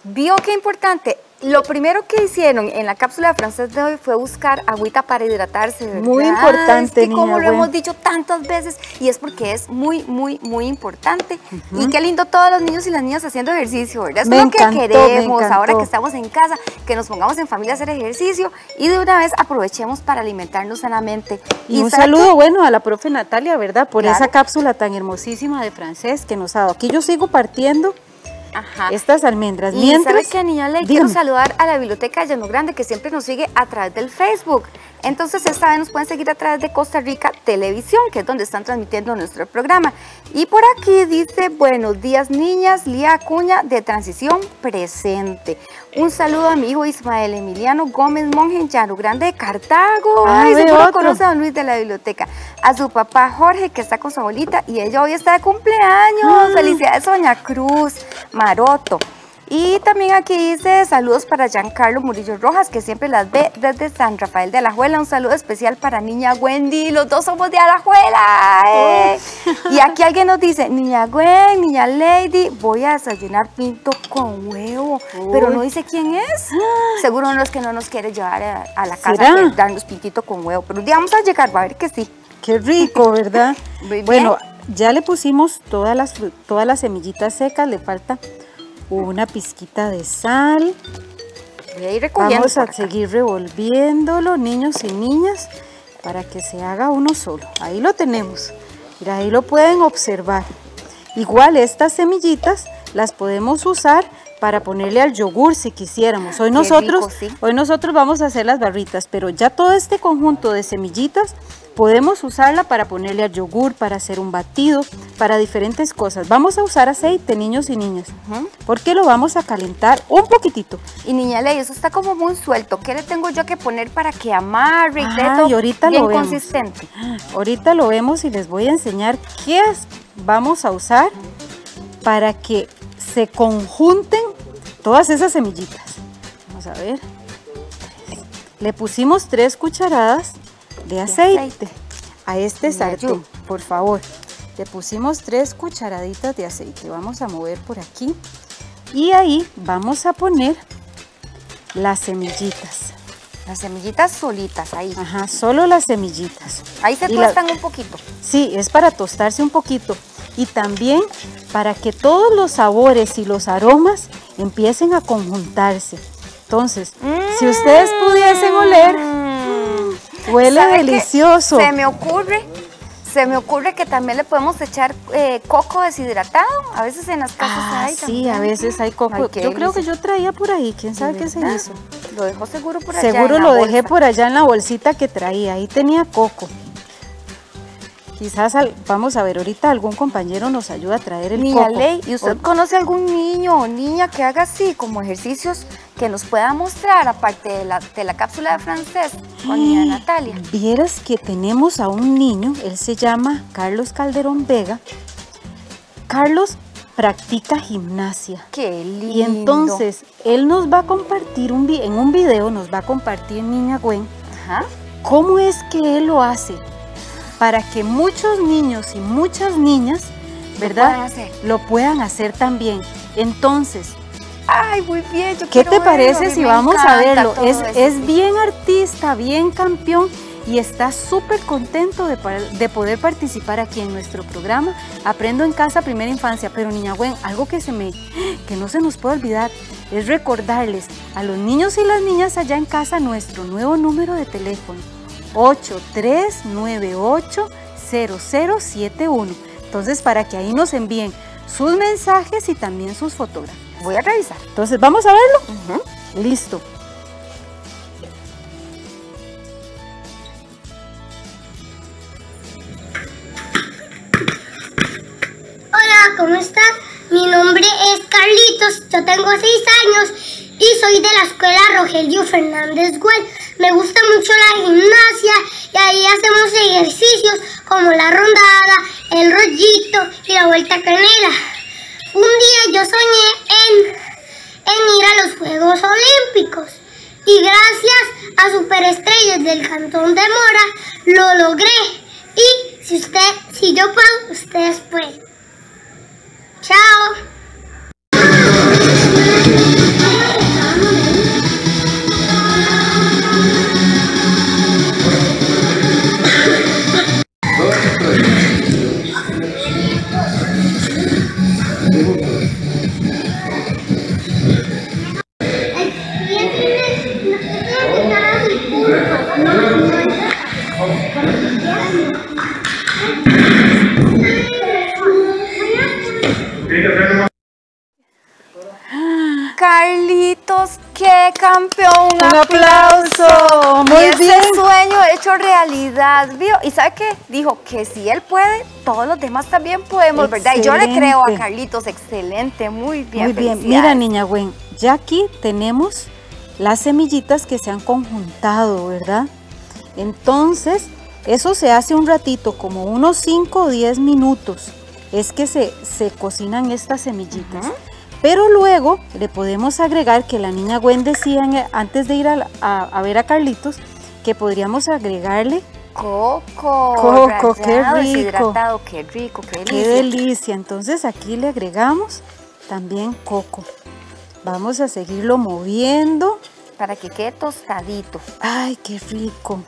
Vio qué importante. Lo primero que hicieron en la cápsula de francés de hoy fue buscar agüita para hidratarse, ¿verdad? Muy importante, es que como lo Gwen. hemos dicho tantas veces, y es porque es muy, muy, muy importante. Uh-huh. Y qué lindo todos los niños y las niñas haciendo ejercicio, ¿verdad? Es me lo encantó, que queremos ahora que estamos en casa, que nos pongamos en familia a hacer ejercicio y de una vez aprovechemos para alimentarnos sanamente. Y, y un saludo, que... bueno, a la profe Natalia, ¿verdad? Por claro. esa cápsula tan hermosísima de francés que nos ha dado. Aquí yo sigo partiendo. Ajá. Estas almendras. Y mientras, ¿sabes qué, niña Ley? Quiero saludar a la Biblioteca de Llano Grande, que siempre nos sigue a través del Facebook. Entonces, esta vez nos pueden seguir a través de Costa Rica Televisión, que es donde están transmitiendo nuestro programa. Y por aquí dice, buenos días, niñas, Lía Acuña, de Transición Presente. Un saludo a mi hijo Ismael Emiliano Gómez Monge, en Llano Grande de Cartago. Ah, Ay, seguro conoce a don Luis de la biblioteca. A su papá Jorge, que está con su abuelita, y ella hoy está de cumpleaños. Mm. Felicidades, doña Cruz Maroto. Y también aquí dice, saludos para Giancarlo Murillo Rojas, que siempre las ve desde San Rafael de Alajuela. Un saludo especial para niña Wendy, los dos somos de Alajuela. ¿eh? Oh. Y aquí alguien nos dice, niña Gwen, niña Lady, voy a desayunar pinto con huevo. Oh. Pero no dice quién es. Ah. Seguro uno es que no nos quiere llevar a, a la casa a darnos pintito con huevo. Pero un día vamos a llegar, va a ver que sí. Qué rico, ¿verdad? Muy bien. Bueno, ya le pusimos todas las, todas las semillitas secas, le falta... una pizquita de sal. Voy a ir recogiendo. Vamos a seguir revolviéndolo, niños y niñas, para que se haga uno solo. Ahí lo tenemos. Mira, ahí lo pueden observar. Igual estas semillitas las podemos usar para ponerle al yogur si quisiéramos. Hoy nosotros, rico, ¿sí? hoy nosotros vamos a hacer las barritas, pero ya todo este conjunto de semillitas Podemos usarla para ponerle a yogur, para hacer un batido, para diferentes cosas. Vamos a usar aceite, niños y niñas, uh-huh. porque lo vamos a calentar un poquitito. Y niña Ley, eso está como muy suelto. ¿Qué le tengo yo que poner para que amarre y ah, y ahorita bien lo vemos. consistente? Ahorita lo vemos y les voy a enseñar qué vamos a usar para que se conjunten todas esas semillitas. Vamos a ver. Le pusimos tres cucharadas de aceite, aceite a este sartén, por favor. Le pusimos tres cucharaditas de aceite. Vamos a mover por aquí y ahí vamos a poner las semillitas. Las semillitas solitas ahí. Ajá, solo las semillitas. Ahí se tuestan la... un poquito. Sí, es para tostarse un poquito y también para que todos los sabores y los aromas empiecen a conjuntarse. Entonces, mm. si ustedes pudiesen oler, huele delicioso. Se me ocurre, se me ocurre que también le podemos echar eh, coco deshidratado. A veces en las casas ah, hay. Sí, también. A veces hay coco. Ay, yo delicia. creo que yo traía por ahí, quién sabe qué se hizo. Lo dejó seguro por allá. Seguro lo dejé por allá en la bolsita que traía. Ahí tenía coco. Quizás, al, vamos a ver, ahorita algún compañero nos ayuda a traer el niña coco. Ley, ¿y usted o... conoce algún niño o niña que haga así, como ejercicios que nos pueda mostrar, aparte de la, de la cápsula de francés con niña Natalia? Vieras que tenemos a un niño, él se llama Carlos Calderón Vega. Carlos practica gimnasia. ¡Qué lindo! Y entonces, él nos va a compartir, un en un video nos va a compartir, niña Gwen, Ajá. cómo es que él lo hace, para que muchos niños y muchas niñas, ¿verdad?, lo puedan hacer también. Entonces, ay, muy bien, yo ¿qué te parece verlo, si vamos a verlo? Es, es bien artista, bien campeón y está súper contento de, de poder participar aquí en nuestro programa Aprendo en Casa Primera Infancia. Pero niña Gwen, algo que, se me, que no se nos puede olvidar es recordarles a los niños y las niñas allá en casa nuestro nuevo número de teléfono. ocho tres nueve ocho cero cero siete uno. Entonces, para que ahí nos envíen sus mensajes y también sus fotografías. Voy a revisar. Entonces, ¿vamos a verlo? Uh-huh. Listo. Hola, ¿cómo estás? Mi nombre es Carlitos, yo tengo seis años y soy de la escuela Rogelio Fernández Güell. Me gusta mucho la gimnasia y ahí hacemos ejercicios como la rondada, el rollito y la vuelta a canela. Un día yo soñé en, en ir a los Juegos Olímpicos y gracias a Superestrellas del Cantón de Mora lo logré. Y si, usted, si yo puedo, ustedes pueden. ¡Chao! Carlitos, qué campeón, un aplauso, aplauso. Muy y bien. Ese sueño hecho realidad, ¿vio? Y ¿sabe qué? Dijo que si él puede, todos los demás también podemos, excelente. ¿Verdad? Y yo le creo a Carlitos, excelente, muy bien. Muy bien, mira niña Gwen, ya aquí tenemos las semillitas que se han conjuntado, ¿verdad? Entonces, eso se hace un ratito, como unos cinco o diez minutos, es que se, se cocinan estas semillitas. Uh-huh. Pero luego le podemos agregar que la niña Gwen decía antes de ir a, a, a ver a Carlitos que podríamos agregarle coco, coco, qué rico, qué rico, qué, qué delicia. Entonces aquí le agregamos también coco. Vamos a seguirlo moviendo para que quede tostadito. Ay, qué rico.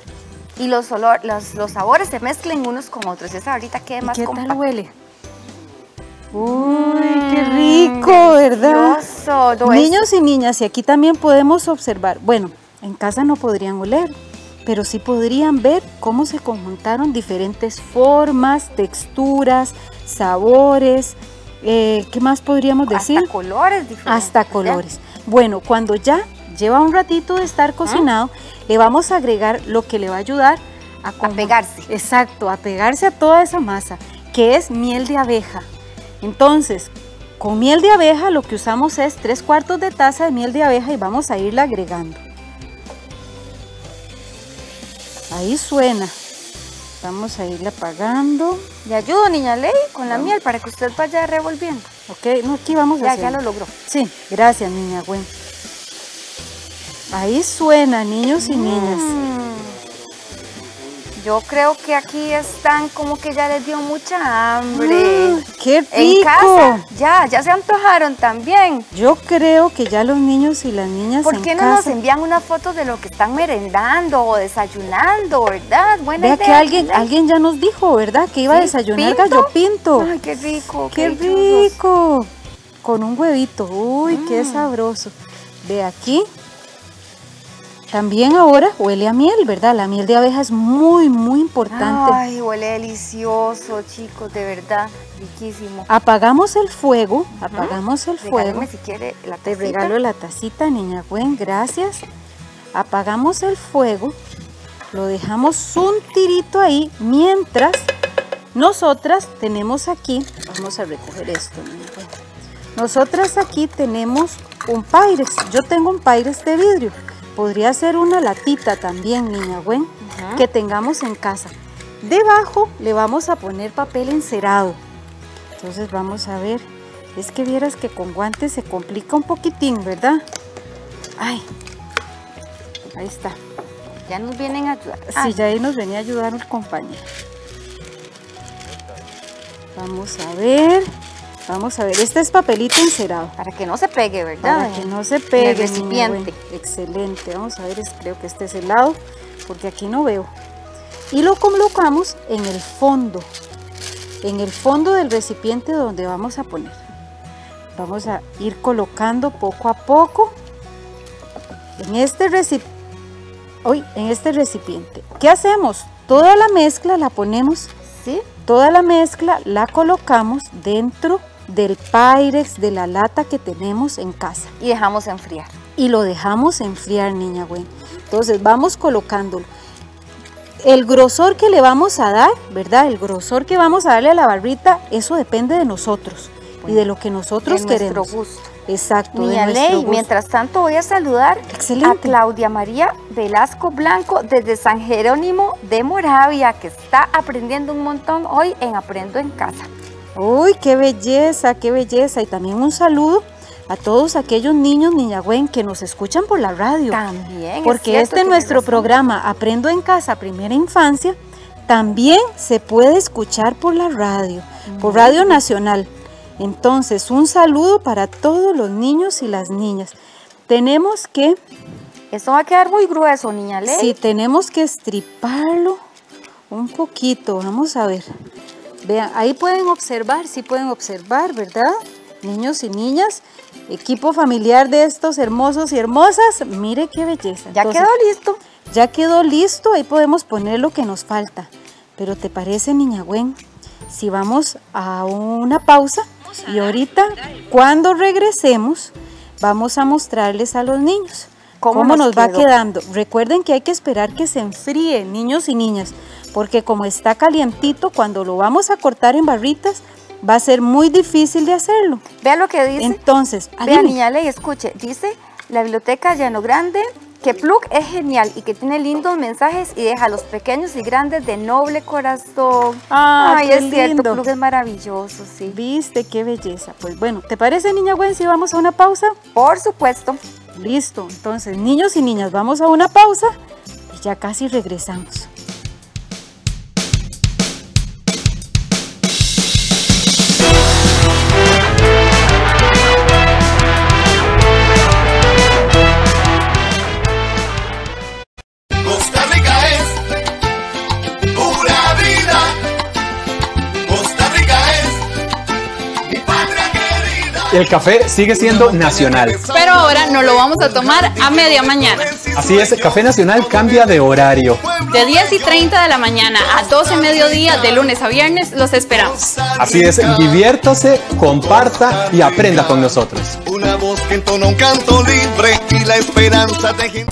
Y los, olor, los, los sabores se mezclen unos con otros. Esa ahorita quede más compacta. ¿Qué tal huele? Uy, qué rico, ¿verdad? Niños y niñas, y aquí también podemos observar, bueno, en casa no podrían oler, pero sí podrían ver cómo se conjuntaron diferentes formas, texturas, sabores, eh, ¿qué más podríamos decir? Hasta colores diferentes. Hasta colores. Bueno, cuando ya lleva un ratito de estar cocinado, ¿eh? Le vamos a agregar lo que le va a ayudar a, a pegarse. Exacto, a pegarse a toda esa masa, que es miel de abeja. Entonces, con miel de abeja lo que usamos es tres cuartos de taza de miel de abeja y vamos a irla agregando. Ahí suena. Vamos a irla apagando. Le ayudo, niña Ley, con la vamos. miel para que usted vaya revolviendo. Ok, no, aquí vamos ya, a hacer. Ya lo logró. Sí, gracias, niña Gwen. Ahí suena, niños y mm. niñas. Yo creo que aquí están como que ya les dio mucha hambre. Mm, ¡Qué rico! En casa, ya, ya se antojaron también. Yo creo que ya los niños y las niñas ¿Por en qué no casa... nos envían una foto de lo que están merendando o desayunando, verdad? Buena Vea idea. que alguien, alguien ya nos dijo, ¿verdad? Que iba ¿Sí? a desayunar ¿Pinto? gallo pinto. ¡Ay, qué rico! ¡Qué, qué rico! Con un huevito. ¡Uy, mm. qué sabroso! De aquí... También ahora huele a miel, ¿verdad? La miel de abeja es muy, muy importante. Ay, huele delicioso, chicos, de verdad, riquísimo. Apagamos el fuego, uh-huh. apagamos el Regálame fuego. si quiere la tacita. Te regalo la tacita, niña Gwen, gracias. Apagamos el fuego, lo dejamos un tirito ahí, mientras nosotras tenemos aquí, vamos a recoger esto, niña Gwen. Nosotras aquí tenemos un Pyrex, yo tengo un Pyrex de vidrio. Podría ser una latita también, niña Gwen, uh-huh. que tengamos en casa. Debajo le vamos a poner papel encerado. Entonces vamos a ver, es que vieras que con guantes se complica un poquitín, ¿verdad? Ay, ahí está. Ya nos vienen a ayudar. Sí, Ay. ya ahí nos venía a ayudar un compañero. Vamos a ver... Vamos a ver, este es papelito encerado. Para que no se pegue, ¿verdad? Para que no se pegue. El recipiente. Excelente. Vamos a ver, creo que este es el lado, porque aquí no veo. Y lo colocamos en el fondo, en el fondo del recipiente donde vamos a poner. Vamos a ir colocando poco a poco en este recipiente. Hoy, en este recipiente. ¿Qué hacemos? Toda la mezcla la ponemos, ¿sí? Toda la mezcla la colocamos dentro del Pyrex, de la lata que tenemos en casa. Y dejamos enfriar. Y lo dejamos enfriar, niña Gwen. Entonces vamos colocándolo. El grosor que le vamos a dar, ¿verdad? El grosor que vamos a darle a la barrita, eso depende de nosotros. Bueno, y de lo que nosotros queremos. De nuestro gusto. Exacto, niña Ley, gusto. Mientras tanto voy a saludar Excelente. a Claudia María Velasco Blanco desde San Jerónimo de Moravia, que está aprendiendo un montón hoy en Aprendo en Casa. Uy, qué belleza, qué belleza. Y también un saludo a todos aquellos niños, niña Gwen, que nos escuchan por la radio. También. Porque es este nuestro programa, Aprendo en Casa Primera Infancia, también se puede escuchar por la radio, mm. por Radio Nacional. Entonces, un saludo para todos los niños y las niñas. Tenemos que... Esto va a quedar muy grueso, niña Ley. Sí, tenemos que estriparlo un poquito. Vamos a ver. Vean, ahí pueden observar, sí pueden observar, ¿verdad? Niños y niñas, equipo familiar de estos hermosos y hermosas. Mire qué belleza. Ya Entonces, quedó listo. Ya quedó listo. Ahí podemos poner lo que nos falta. Pero ¿te parece, niña Gwen, si vamos a una pausa? Y ahorita, cuando regresemos, vamos a mostrarles a los niños cómo, ¿Cómo nos, nos va quedando. Recuerden que hay que esperar que se enfríe, niños y niñas, porque como está calientito, cuando lo vamos a cortar en barritas, va a ser muy difícil de hacerlo. Vea lo que dice. Entonces, vea, niña Ley, escuche. Dice la biblioteca Llano Grande que Pluk es genial y que tiene lindos mensajes y deja a los pequeños y grandes de noble corazón. Ah, Ay, es lindo. cierto, Pluk es maravilloso, sí. Viste, qué belleza. Pues bueno, ¿te parece, niña Gwen, si vamos a una pausa? Por supuesto. Listo, entonces, niños y niñas, vamos a una pausa y ya casi regresamos. El café sigue siendo nacional. Pero ahora no lo vamos a tomar a media mañana. Así es, Café Nacional cambia de horario. De diez y treinta de la mañana a doce mediodía, de lunes a viernes, los esperamos. Así es, diviértase, comparta y aprenda con nosotros. Una voz que entona un canto libre y la esperanza de...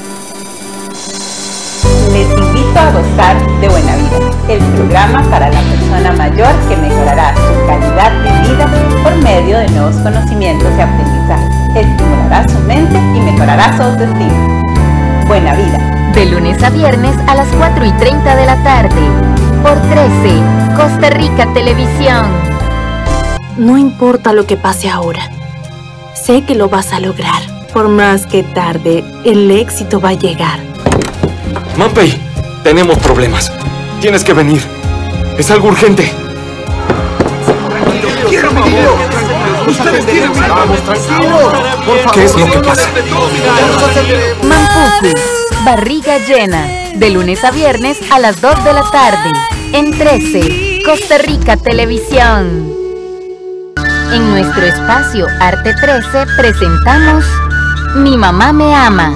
invito a gozar de Buena Vida, el programa para la persona mayor que mejorará su calidad de vida por medio de nuevos conocimientos y aprendizaje, estimulará su mente y mejorará su autoestima. Buena Vida, de lunes a viernes a las cuatro y treinta de la tarde, por trece, Costa Rica Televisión. No importa lo que pase ahora, sé que lo vas a lograr. Por más que tarde, el éxito va a llegar. Mampey, tenemos problemas. Tienes que venir. Es algo urgente. ¡Quiero venir! ¡Ustedes tienen que vamos, tranquilos! ¿Qué es lo que pasa? Mampuku, barriga llena. De lunes a viernes a las dos de la tarde. En trece, Costa Rica Televisión. En nuestro espacio Arte trece presentamos Mi mamá me ama,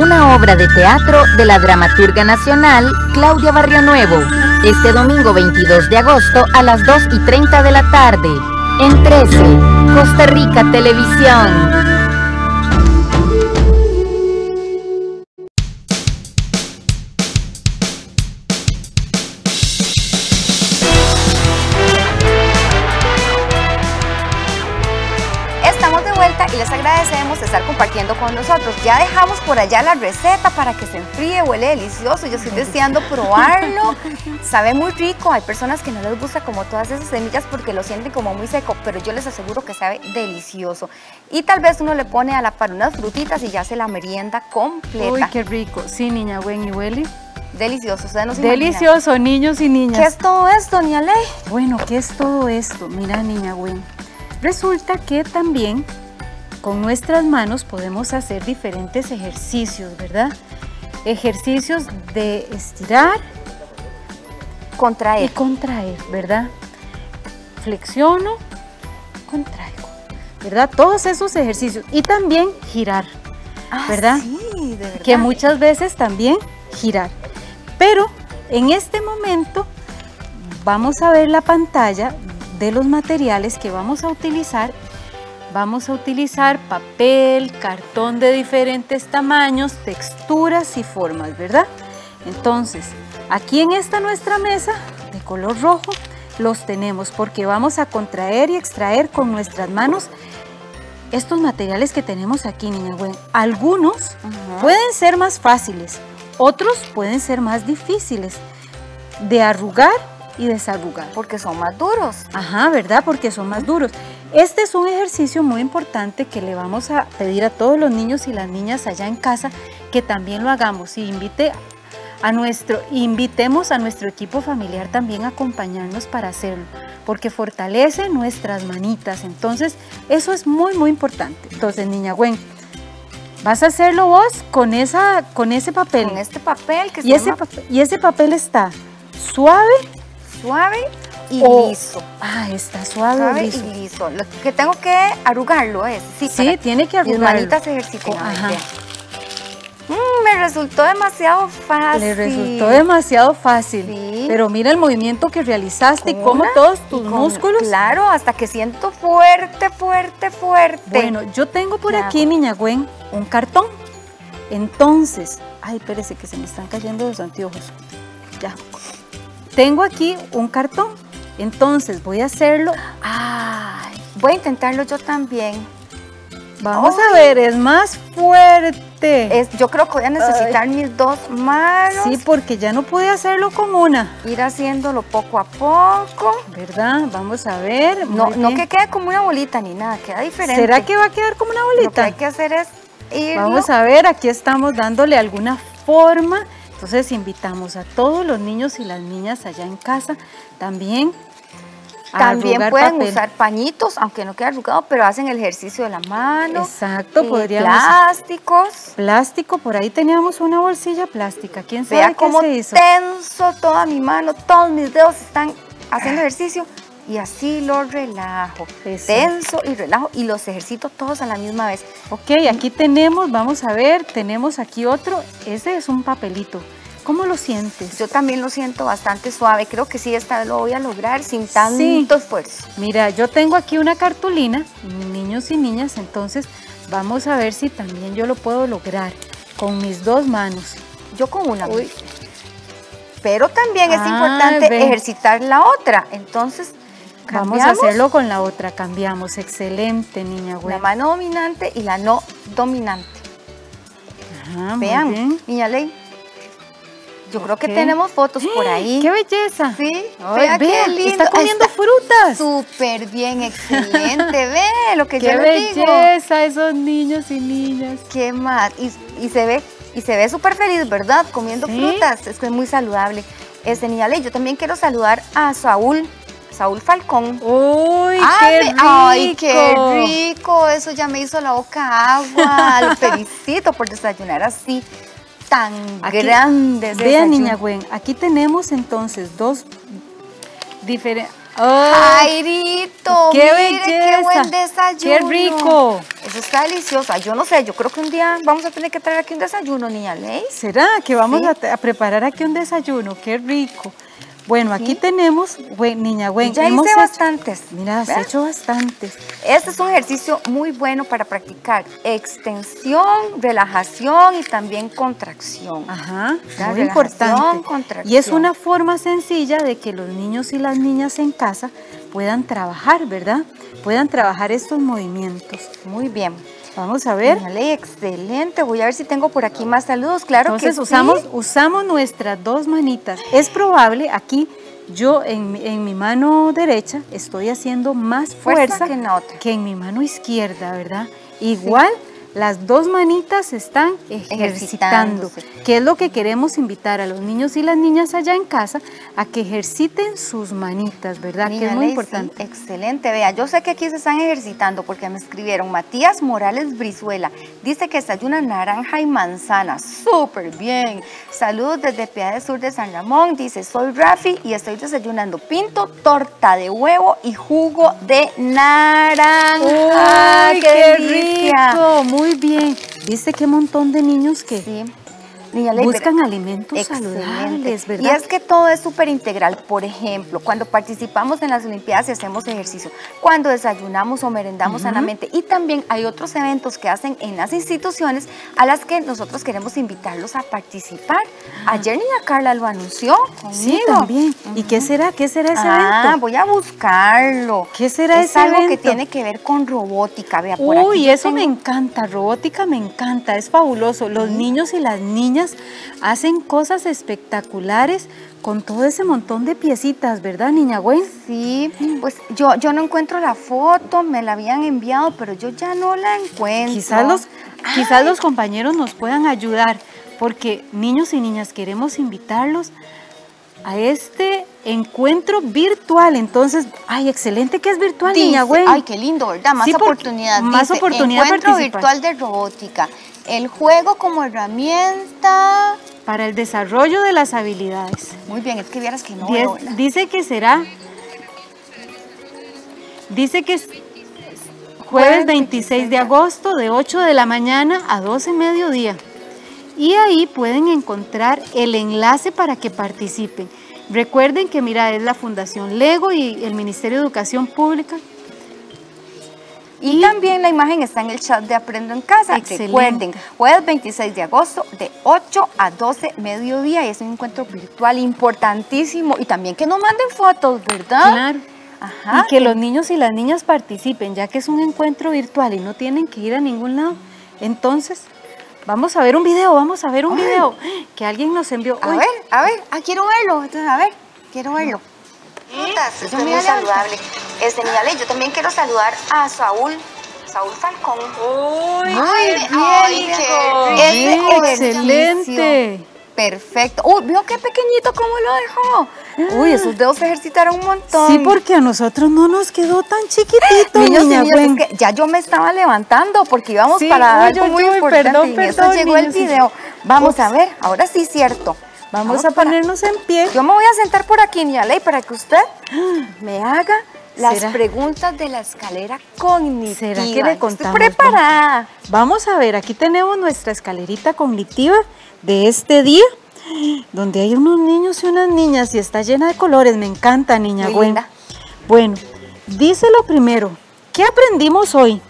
una obra de teatro de la dramaturga nacional Claudia Barrionuevo. Este domingo veintidós de agosto a las dos y treinta de la tarde, en trece, Costa Rica Televisión. Estar compartiendo con nosotros. Ya dejamos por allá la receta para que se enfríe, huele delicioso, yo estoy deseando probarlo, sabe muy rico. Hay personas que no les gusta como todas esas semillas porque lo sienten como muy seco, pero yo les aseguro que sabe delicioso. Y tal vez uno le pone a la par unas frutitas y ya se la merienda completa. Uy, qué rico. Sí, niña Gwen, y huele delicioso, ustedes no se imaginan. Delicioso, niños y niñas. ¿Qué es todo esto, niña Ley? Bueno, ¿qué es todo esto? Mira, niña Gwen, resulta que también con nuestras manos podemos hacer diferentes ejercicios, ¿verdad? Ejercicios de estirar, contraer y contraer, ¿verdad? Flexiono, contraigo, ¿verdad? Todos esos ejercicios. Y también girar, ¿verdad? Ah, sí, de verdad. Que muchas veces también girar. Pero en este momento vamos a ver la pantalla de los materiales que vamos a utilizar. Vamos a utilizar papel, cartón de diferentes tamaños, texturas y formas, ¿verdad? Entonces, aquí en esta nuestra mesa de color rojo los tenemos porque vamos a contraer y extraer con nuestras manos estos materiales que tenemos aquí, niña Gwen. Algunos uh-huh. pueden ser más fáciles, otros pueden ser más difíciles de arrugar y desarrugar. Porque son más duros. Ajá, ¿verdad? Porque son más duros. Este es un ejercicio muy importante que le vamos a pedir a todos los niños y las niñas allá en casa que también lo hagamos y invite a nuestro, invitemos a nuestro equipo familiar también a acompañarnos para hacerlo, porque fortalece nuestras manitas. Entonces, eso es muy, muy importante. Entonces, niña Gwen, vas a hacerlo vos con, esa, con ese papel. Con este papel que se llama... Y ese papel está suave, suave y oh. liso. Ah, está suave, suave liso. y liso. Lo que tengo que arrugarlo es. Sí, sí, tiene que arrugarlo. Mis manitas ejercitan. Mm, me resultó demasiado fácil. Le resultó demasiado fácil. Sí. Pero mira el movimiento que realizaste con y cómo todos tus músculos. Claro, hasta que siento fuerte, fuerte, fuerte. Bueno, yo tengo por claro. aquí, niña Gwen, un cartón. Entonces, ay, espérese que se me están cayendo los anteojos. Ya. Tengo aquí un cartón, entonces voy a hacerlo. Ay, voy a intentarlo yo también. Vamos Ay. a ver, es más fuerte. Es, yo creo que voy a necesitar Ay. mis dos manos. Sí, porque ya no pude hacerlo con una. Ir haciéndolo poco a poco. ¿Verdad? Vamos a ver. No, no que quede como una bolita ni nada, queda diferente. ¿Será que va a quedar como una bolita? Lo que hay que hacer es irlo. Vamos a ver, aquí estamos dándole alguna forma. Entonces invitamos a todos los niños y las niñas allá en casa también a También pueden papel. usar pañitos, aunque no quede arrugado, pero hacen el ejercicio de la mano. Exacto, podríamos. Plásticos. Plástico, por ahí teníamos una bolsilla plástica. ¿Quién sabe Vea qué cómo se hizo? Tenso toda mi mano, todos mis dedos están haciendo ejercicio y así lo relajo. Eso. Tenso y relajo y los ejercito todos a la misma vez. Ok, aquí tenemos, vamos a ver, tenemos aquí otro. Ese es un papelito. ¿Cómo lo sientes? Yo también lo siento bastante suave. Creo que sí, esta vez lo voy a lograr sin tanto sí. esfuerzo. Mira, yo tengo aquí una cartulina, niños y niñas, entonces vamos a ver si también yo lo puedo lograr con mis dos manos. Yo con una. Uy. pero también ah, es importante ven. ejercitar la otra. Entonces, ¿cambiamos? Vamos a hacerlo con la otra, cambiamos. Excelente, niña Gwen. La mano dominante y la no dominante. Ajá, vean, bien. Niña Ley. Yo creo que tenemos fotos por ahí. ¡Qué belleza! Sí, vea, qué lindo. Está comiendo frutas. Súper bien, excelente. Ve lo que yo le digo. ¡Qué belleza esos niños y niñas! ¿Qué más? Y, y se ve y se ve súper feliz, ¿verdad? Comiendo frutas. Es que es muy saludable. Este, niña Ley, yo también quiero saludar a Saúl. Saúl Falcón. ¡Uy, qué rico! ¡Ay, qué rico! Eso ya me hizo la boca agua. Lo felicito por desayunar así. Tan aquí, grandes. Vean, niña Gwen, aquí tenemos entonces dos diferentes. ¡Oh! ¡Jairito! ¡Qué mire, belleza! ¡Qué buen desayuno! ¡Qué rico! Eso está delicioso. Yo no sé, yo creo que un día vamos a tener que traer aquí un desayuno, niña Ley. ¿Será que vamos sí. a, a preparar aquí un desayuno? ¡Qué rico! Bueno, aquí sí. tenemos, Gwen, niña Gwen. Ya hemos hice hecho, bastantes. Mira, has ¿verdad? hecho bastantes. Este es un ejercicio muy bueno para practicar extensión, relajación y también contracción. Ajá, ¿verdad? Muy importante. Contracción. Y es una forma sencilla de que los niños y las niñas en casa puedan trabajar, ¿verdad? Puedan trabajar estos movimientos. Muy bien. Vamos a ver. Vale, excelente. Voy a ver si tengo por aquí más saludos. Claro Entonces, que usamos, sí. usamos nuestras dos manitas. Es probable, aquí yo en, en mi mano derecha estoy haciendo más fuerza, fuerza que, en la otra. que en mi mano izquierda, ¿verdad? Igual sí. las dos manitas se están ejercitando. Que es lo que queremos invitar a los niños y las niñas allá en casa a que ejerciten sus manitas, ¿verdad? Niña, que es muy Ley, importante. Sí. Excelente, vea, yo sé que aquí se están ejercitando porque me escribieron Matías Morales Brizuela, dice que desayuna naranja y manzana, súper bien. Saludos desde Piedad del Sur de San Ramón, dice, soy Rafi y estoy desayunando pinto, torta de huevo y jugo de naranja. ¡Uy, qué rico! Muy bien. Viste qué montón de niños que... Sí. Niña Ley, buscan pero, alimentos excelente. saludables, ¿verdad? Y es que todo es súper integral. Por ejemplo, cuando participamos en las Olimpiadas y hacemos ejercicio, cuando desayunamos o merendamos uh-huh. sanamente, y también hay otros eventos que hacen en las instituciones a las que nosotros queremos invitarlos a participar. Ayer niña Carla lo anunció conmigo. Sí, también. Uh-huh. ¿Y qué será? ¿Qué será ese ah, evento? Voy a buscarlo. ¿Qué será es ese evento? Es algo que tiene que ver con robótica. Vea, por Uy, aquí eso tengo... me encanta, robótica me encanta, es fabuloso. Los uh-huh. niños y las niñas hacen cosas espectaculares con todo ese montón de piecitas, ¿verdad, niña Gwen? Sí, pues yo, yo no encuentro la foto, me la habían enviado, pero yo ya no la encuentro. Quizás los, quizás los compañeros nos puedan ayudar, porque niños y niñas queremos invitarlos a este encuentro virtual. Entonces, ay, excelente que es virtual, dice, niña Gwen. Ay, qué lindo, ¿verdad? Más sí, oportunidad. Más dice, oportunidad encuentro virtual de robótica. El juego como herramienta para el desarrollo de las habilidades. Muy bien, es que vieras que no. Diez, dice que será. Dice que es jueves veintiséis de agosto de ocho de la mañana a doce del mediodía. Y ahí pueden encontrar el enlace para que participen. Recuerden que, mira, es la Fundación Lego y el Ministerio de Educación Pública. Y, y también la imagen está en el chat de Aprendo en Casa. Excelente. Recuerden, jueves veintiséis de agosto de ocho a doce mediodía. Y es un encuentro virtual importantísimo. Y también que nos manden fotos, ¿verdad? Claro. Ajá. Y que los niños y las niñas participen, ya que es un encuentro virtual y no tienen que ir a ningún lado. Entonces... Vamos a ver un video, vamos a ver un Ay. video que alguien nos envió. A Uy. ver, a ver, ah, quiero verlo, entonces a ver, quiero verlo. Frutas, es muy saludable. Este, niña Ley, yo también quiero saludar a Saúl, Saúl Falcón. ¡Uy, Ay, qué, Ay, qué, qué, qué excelente! Perfecto. ¡Uy, vio qué pequeñito cómo lo dejó! ¡Uy, esos dedos se ejercitaron un montón! Sí, porque a nosotros no nos quedó tan chiquitito, niños niña Gwen. Es que ya yo me estaba levantando porque íbamos sí, para algo yo, muy yo, importante perdón, y perdón, eso llegó niños, el video. Vamos Ups. a ver, ahora sí cierto. Vamos, Vamos a ponernos para... en pie. Yo me voy a sentar por aquí, niña Ley, para que usted me haga las ¿Será? preguntas de la escalera cognitiva. ¿Será que le contamos? Estoy preparada. Vamos a ver, aquí tenemos nuestra escalerita cognitiva de este día, donde hay unos niños y unas niñas y está llena de colores. Me encanta, niña Muy Gwen. Linda. Bueno, dice lo primero, ¿qué aprendimos hoy?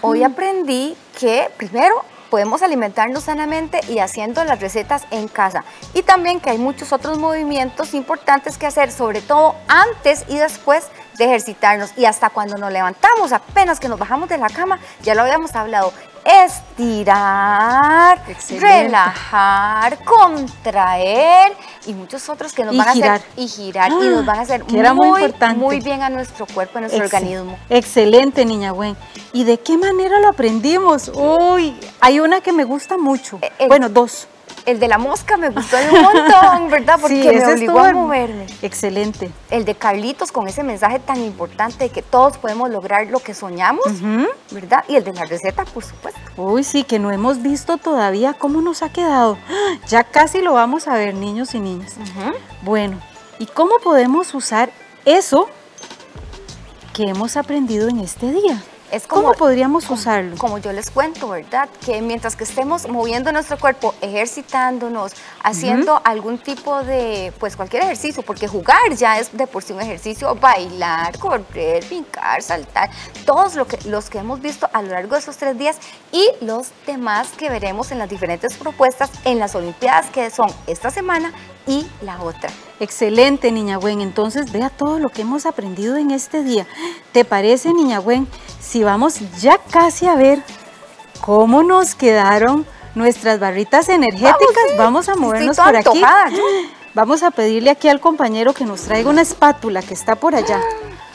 Hoy aprendí que, primero, podemos alimentarnos sanamente y haciendo las recetas en casa. Y también que hay muchos otros movimientos importantes que hacer, sobre todo antes y después de ejercitarnos. Y hasta cuando nos levantamos, apenas que nos bajamos de la cama, ya lo habíamos hablado, estirar, excelente, relajar, contraer y muchos otros que nos y van girar. a hacer y girar ah, y nos van a hacer muy, muy, importante. muy bien a nuestro cuerpo, a nuestro Excel, organismo. Excelente, niña Gwen. ¿Y de qué manera lo aprendimos? Uy, hay una que me gusta mucho. El, bueno, dos. El de la mosca me gustó un montón, ¿verdad? Porque sí, me obligó a moverme. Excelente. El de Carlitos con ese mensaje tan importante de que todos podemos lograr lo que soñamos, uh-huh, ¿verdad? Y el de la receta, por supuesto. Uy, sí, que no hemos visto todavía cómo nos ha quedado. Ya casi lo vamos a ver, niños y niñas. Uh-huh. Bueno, ¿y cómo podemos usar eso que hemos aprendido en este día? Es como, ¿Cómo podríamos como, usarlo? Como yo les cuento, ¿verdad? Que mientras que estemos moviendo nuestro cuerpo, ejercitándonos, haciendo uh-huh, algún tipo de, pues cualquier ejercicio, porque jugar ya es de por sí un ejercicio, bailar, correr, brincar, saltar, todos lo que, los que hemos visto a lo largo de esos tres días y los demás que veremos en las diferentes propuestas en las Olimpiadas que son esta semana y la otra. Excelente, niña Gwen. Entonces, vea todo lo que hemos aprendido en este día. ¿Te parece, niña Gwen, si vamos ya casi a ver cómo nos quedaron nuestras barritas energéticas? Vamos, sí. vamos a movernos por aquí. Vamos a pedirle aquí al compañero que nos traiga una espátula que está por allá.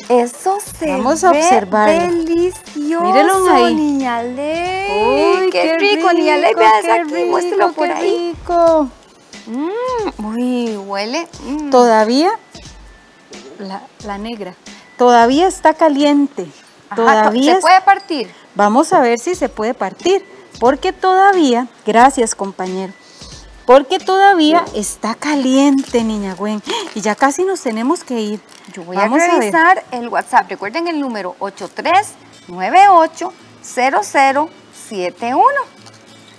Eso se Vamos a observarlo. Delicioso. Mírenlo ahí. Niña Ley. Uy, qué, qué rico, rico, niña Ley. Veas aquí, rico, muéstralo por ahí. Rico. Mm, uy, huele. Mm. Todavía la, la negra. Todavía está caliente. Ajá, todavía se puede partir. Vamos a ver si se puede partir, porque todavía, gracias compañero, porque todavía está caliente, niña Gwen, y ya casi nos tenemos que ir. Yo voy Vamos a revisar a ver. el WhatsApp. Recuerden el número ocho tres nueve ocho cero cero siete uno.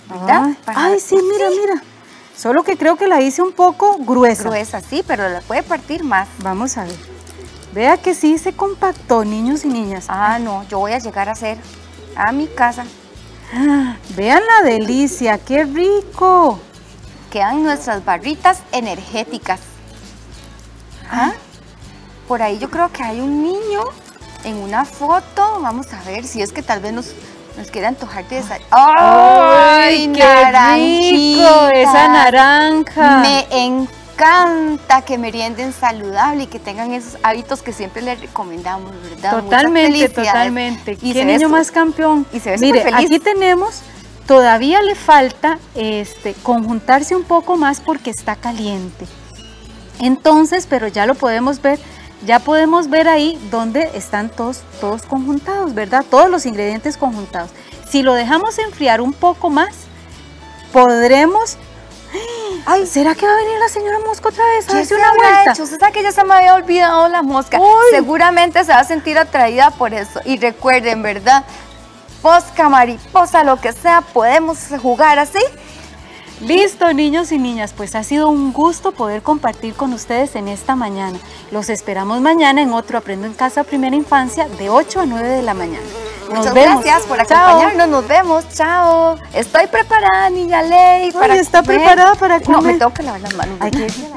¿Verdad? Ay, ay sí, mira, sí. mira. Solo que creo que la hice un poco gruesa. Gruesa, sí, pero la puede partir más. Vamos a ver. Vea que sí se compactó, niños y niñas. Ah, no, yo voy a llegar a hacer a mi casa. Ah, vean la delicia, qué rico. Quedan nuestras barritas energéticas. ¿Ah? Por ahí yo creo que hay un niño en una foto. Vamos a ver si es que tal vez nos... Nos quiere antojarte de sal. ¡Ay, qué naranjita! Rico, esa naranja. Me encanta que merienden saludable y que tengan esos hábitos que siempre les recomendamos, ¿verdad? Totalmente, totalmente. ¿Y qué niño más campeón? Y se ve súper feliz. Mire, aquí tenemos, todavía le falta este, conjuntarse un poco más porque está caliente. Entonces, pero ya lo podemos ver. Ya podemos ver ahí donde están todos, todos conjuntados, ¿verdad? Todos los ingredientes conjuntados. Si lo dejamos enfriar un poco más, podremos... Ay, ¿será que va a venir la señora mosca otra vez a darse una vuelta? Hecho? ¿Usted sabe que ya se me había olvidado la mosca? Uy. Seguramente se va a sentir atraída por eso. Y recuerden, ¿verdad? Mosca, mariposa, lo que sea, podemos jugar así. Listo, niños y niñas, pues ha sido un gusto poder compartir con ustedes en esta mañana. Los esperamos mañana en otro Aprendo en Casa Primera Infancia de ocho a nueve de la mañana. Nos Muchas vemos. gracias por acompañarnos, chao. nos vemos, chao. Estoy preparada, niña Ley. Para Ay, está comer. preparada para comer. No, me tengo que lavar las manos.